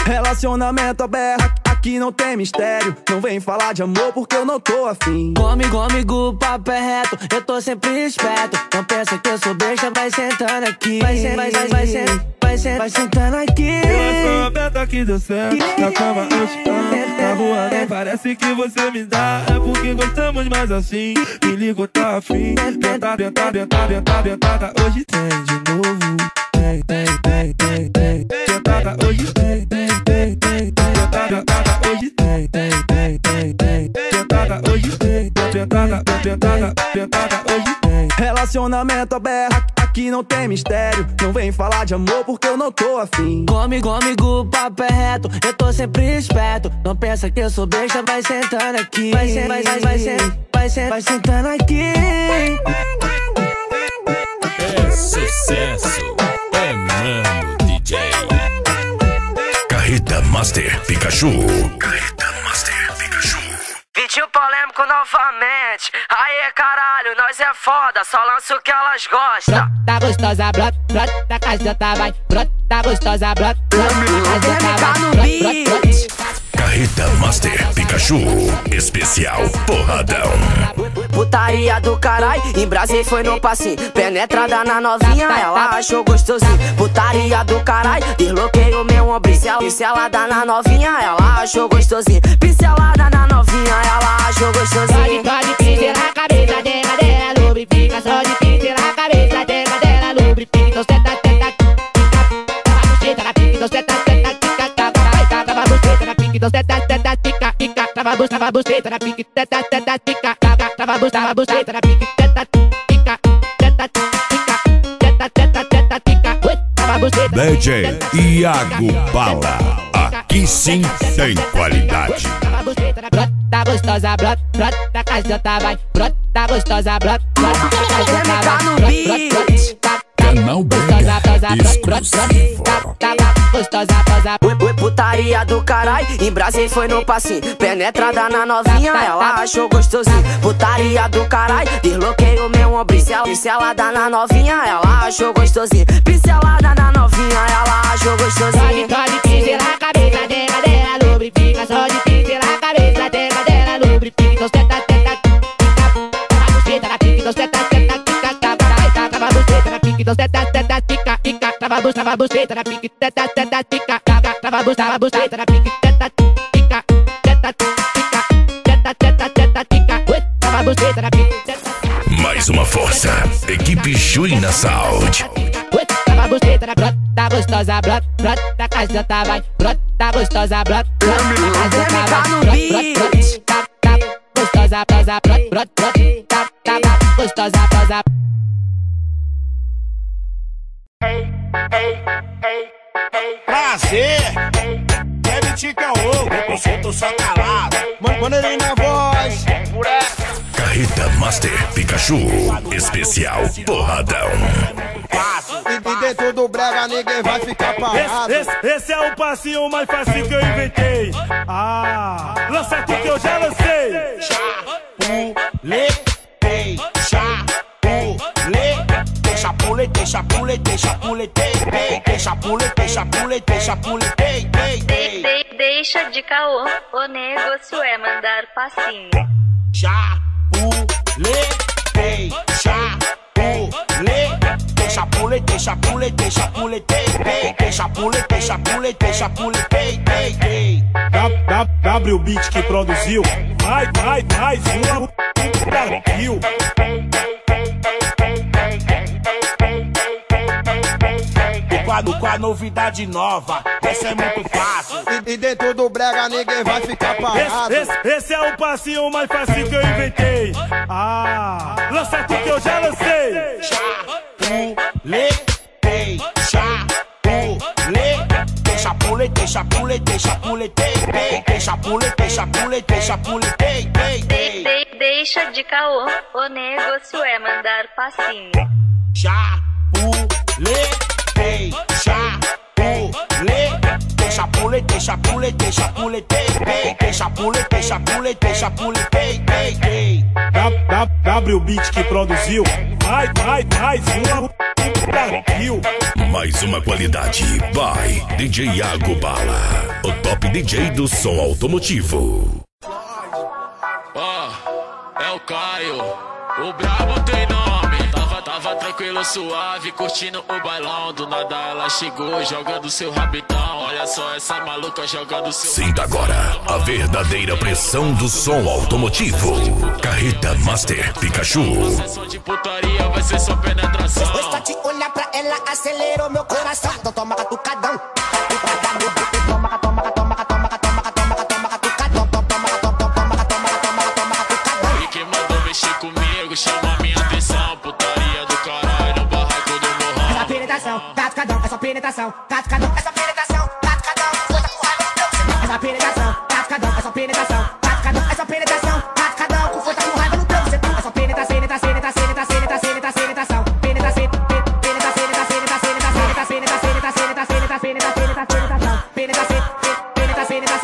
Relacionamento aberto, aqui não tem mistério. Não vem falar de amor porque eu não tô afim. Come, come, go, papo é reto, eu tô sempre esperto. Não pensa que eu sou besta, vai sentando aqui. Vai sentando, vai sentando, vai sentando, vai sentando, vai sentando aqui. Eu sou a beta que deu certo, na cama eu te amo, na rua nem parece que você me dá. É porque gostamos mais assim, me ligo tá afim. Tenta, tenta, tenta, tenta, tenta, hoje tem de novo. Tem, tem, tem, tem, tem, tentada hoje tem, tem. Tentada hoje tem, tem, tem, tem, tem. Tentada hoje tem, tentada, tentada, tentada hoje tem. Relacionamento aberto, aqui não tem mistério. Não vem falar de amor porque eu não tô afim. Come, come, go, papo é reto, eu tô sempre esperto. Não pensa que eu sou besta, vai sentando aqui. Vai sentando, vai sentando, vai sentando, vai sentando, vai sentando aqui. É sucesso, é mano D J Carreta Master Pikachu. Carreta Master Pikachu. Vídeo polêmico novamente. Aê caralho, nós é foda, só lança o que elas gostam. Tá gostosa, brota, brota, da casota vai. Brota, tá gostosa, brota, brota, da casota. Carreta Master Pikachu, especial porradão. Putaria do caralho, em Brasília foi no passinho. Penetrada na novinha, ela achou gostosinho. Putaria do caralho, desloquei o meu ombro. Pincelada na novinha, ela achou gostosinho. Pincelada na novinha, ela achou gostosinho. Só de pincelar a cabeça dela, dela lubrifica. Só de pincelar a cabeça dela, dela lubrifica. Então senta, senta, senta na pica. Então senta, senta, senta na pica. Então senta, senta, pica, pica. Trava a bucha, trava a bucha, na pica. Senta, senta, pica. Trava a bucha, trava a bucha, na pica. Senta, pica, senta, pica. Senta, senta, senta, pica. D J Iago Bala, aqui sim tem qualidade. tá gostosa, brota, brota da casota, vai, brota, tá gostosa, brota, brota da casota, vai, brota, brota, canal gostosa, brota, brota, brota, gostosa, brota. Ui, ui, putaria do carai, em Brasília foi no passinho, penetrada na novinha, ela achou gostosinho. Putaria do carai, desloquei o meu ombro, pincelada na novinha, ela achou gostosinho. Pincelada na novinha, ela achou gostosinho. Só de pincelar a cabeça dela, dela lubrifica, só de pincelar a cabeça dela, dela lubrifica, os teta, teta, teta, pica, os teta, teta, pica, tava os teta, pica, os teta, teta, pica, pica, tava os tava os teta, pica, teta, teta, pica, tava os tava os teta, pica, teta, pica, teta, pica, teta, teta, teta, pica, tava os teta, pica. Mais uma força, equipe Juína Sound. Tá gostosa, brota, brota da casota, vai, brota, tá gostosa, brota, brota da casota, vai, brota, tá, tá gostosa, brota, brota, brota, tá, tá gostosa, brota. Ei, ei, ei, ei, prazer, deve te caô, eu solto só calado, manda ele na voz. Carreta Master Pikachu, especial porradão. E, e dentro do brega ninguém vai ficar parado. Esse, esse, esse é o passinho mais fácil que eu inventei. Ah, lança aqui que eu já lancei. Chapuletei, chapuletei, chapuletei, chapuletei, chapuletei, chapuletei, chapuletei, chapuletei. Deixa de caô, o negócio é mandar passinho. Chapuletei, chapuletei, chapuletei, chapuletei, chapuletei, chapuletei, chapuletei, chapuletei, chapuletei. W Beat que produziu, vai, vai, mais um Brasil. O quadro com a novidade nova, essa é muito fácil. E, e dentro do brega ninguém vai ficar parado. Esse, esse, esse é o passinho mais fácil que eu inventei. Ah, lança aqui que eu já lancei. Chapuletei, chapuletei, chapuletei, chapuletei, chapuletei, chapuletei, chapuletei, chapuletei. Deixa de caô, o negócio é mandar passinho. Chapuletei, chapuletei, chapuletei, chapuletei, chapuletei, chapuletei, chapuletei, chapuletei. W Beat que produziu. Mais, mais, mais uma Brasil. Mais uma qualidade by D J Iago Bala, o top D J do som automotivo. Ó, oh, é o Caio, o brabo tem nome. Tava, tava tranquilo, suave, curtindo o bailão. Do nada ela chegou, jogando seu rabitão. Olha só essa maluca jogando seu... Sinta agora a verdadeira pressão do som automotivo. Carreta Master Pikachu. Sessão de putaria vai ser só penetração. Depois só de olhar pra ela acelerou meu coração. Então toma catucadão. Toma, toma, toma. Chama minha atenção, putaria do caralho no barraco do morrão. Essa penetração, catucadão, essa penetração, catucadão, essa penetração, catucadão, conta com raiva no teu setor. Essa penetração, catucadão, essa penetração, catucadão, essa penetração, catucadão, conta com raiva no teu setor. Essa penetração, penetração, penetração, penetração, penetração, penetração, penetração, penetração, penetração, penetração, penetração, penetração, penetração.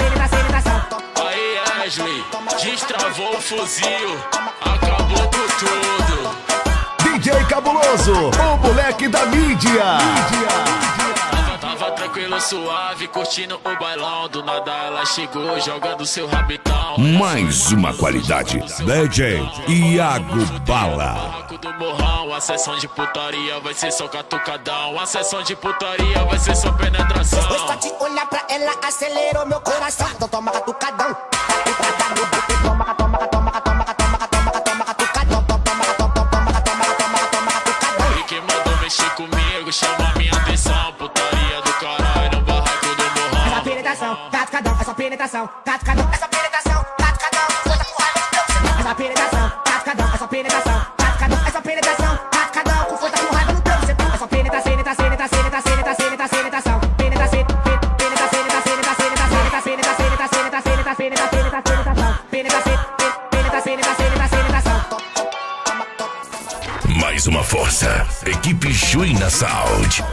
Destravou o fuzil, acabou com tudo. D J Cabuloso, o moleque da mídia. mídia. Tava, tava tranquilo, suave, curtindo o bailão. Do nada ela chegou, jogando seu rabitão. Mais uma qualidade, D J Iago Bala. A sessão de putaria vai ser só catucadão. A sessão de putaria vai ser só penetração. Depois só de olhar pra ela, acelerou meu coração. Então toma catucadão. E quem mandou mexer comigo chama minha atenção. Putaria do caralho no barraco do morrão. Essa penetração, catucadão, essa penetração, catucadão, essa penetração, catucadão, conta com raiva no teu setor. Essa penetração, catucadão, essa penetração, catucadão, essa penetração, catucadão, conta com raiva no teu setor. Essa penetração, penetração, penetração, penetração, penetração, penetração. Penetração, penetração, penetração, penetração, penetração, penetração, penetração, penetração, penetração, penetração. força. Equipe Juína Saúde.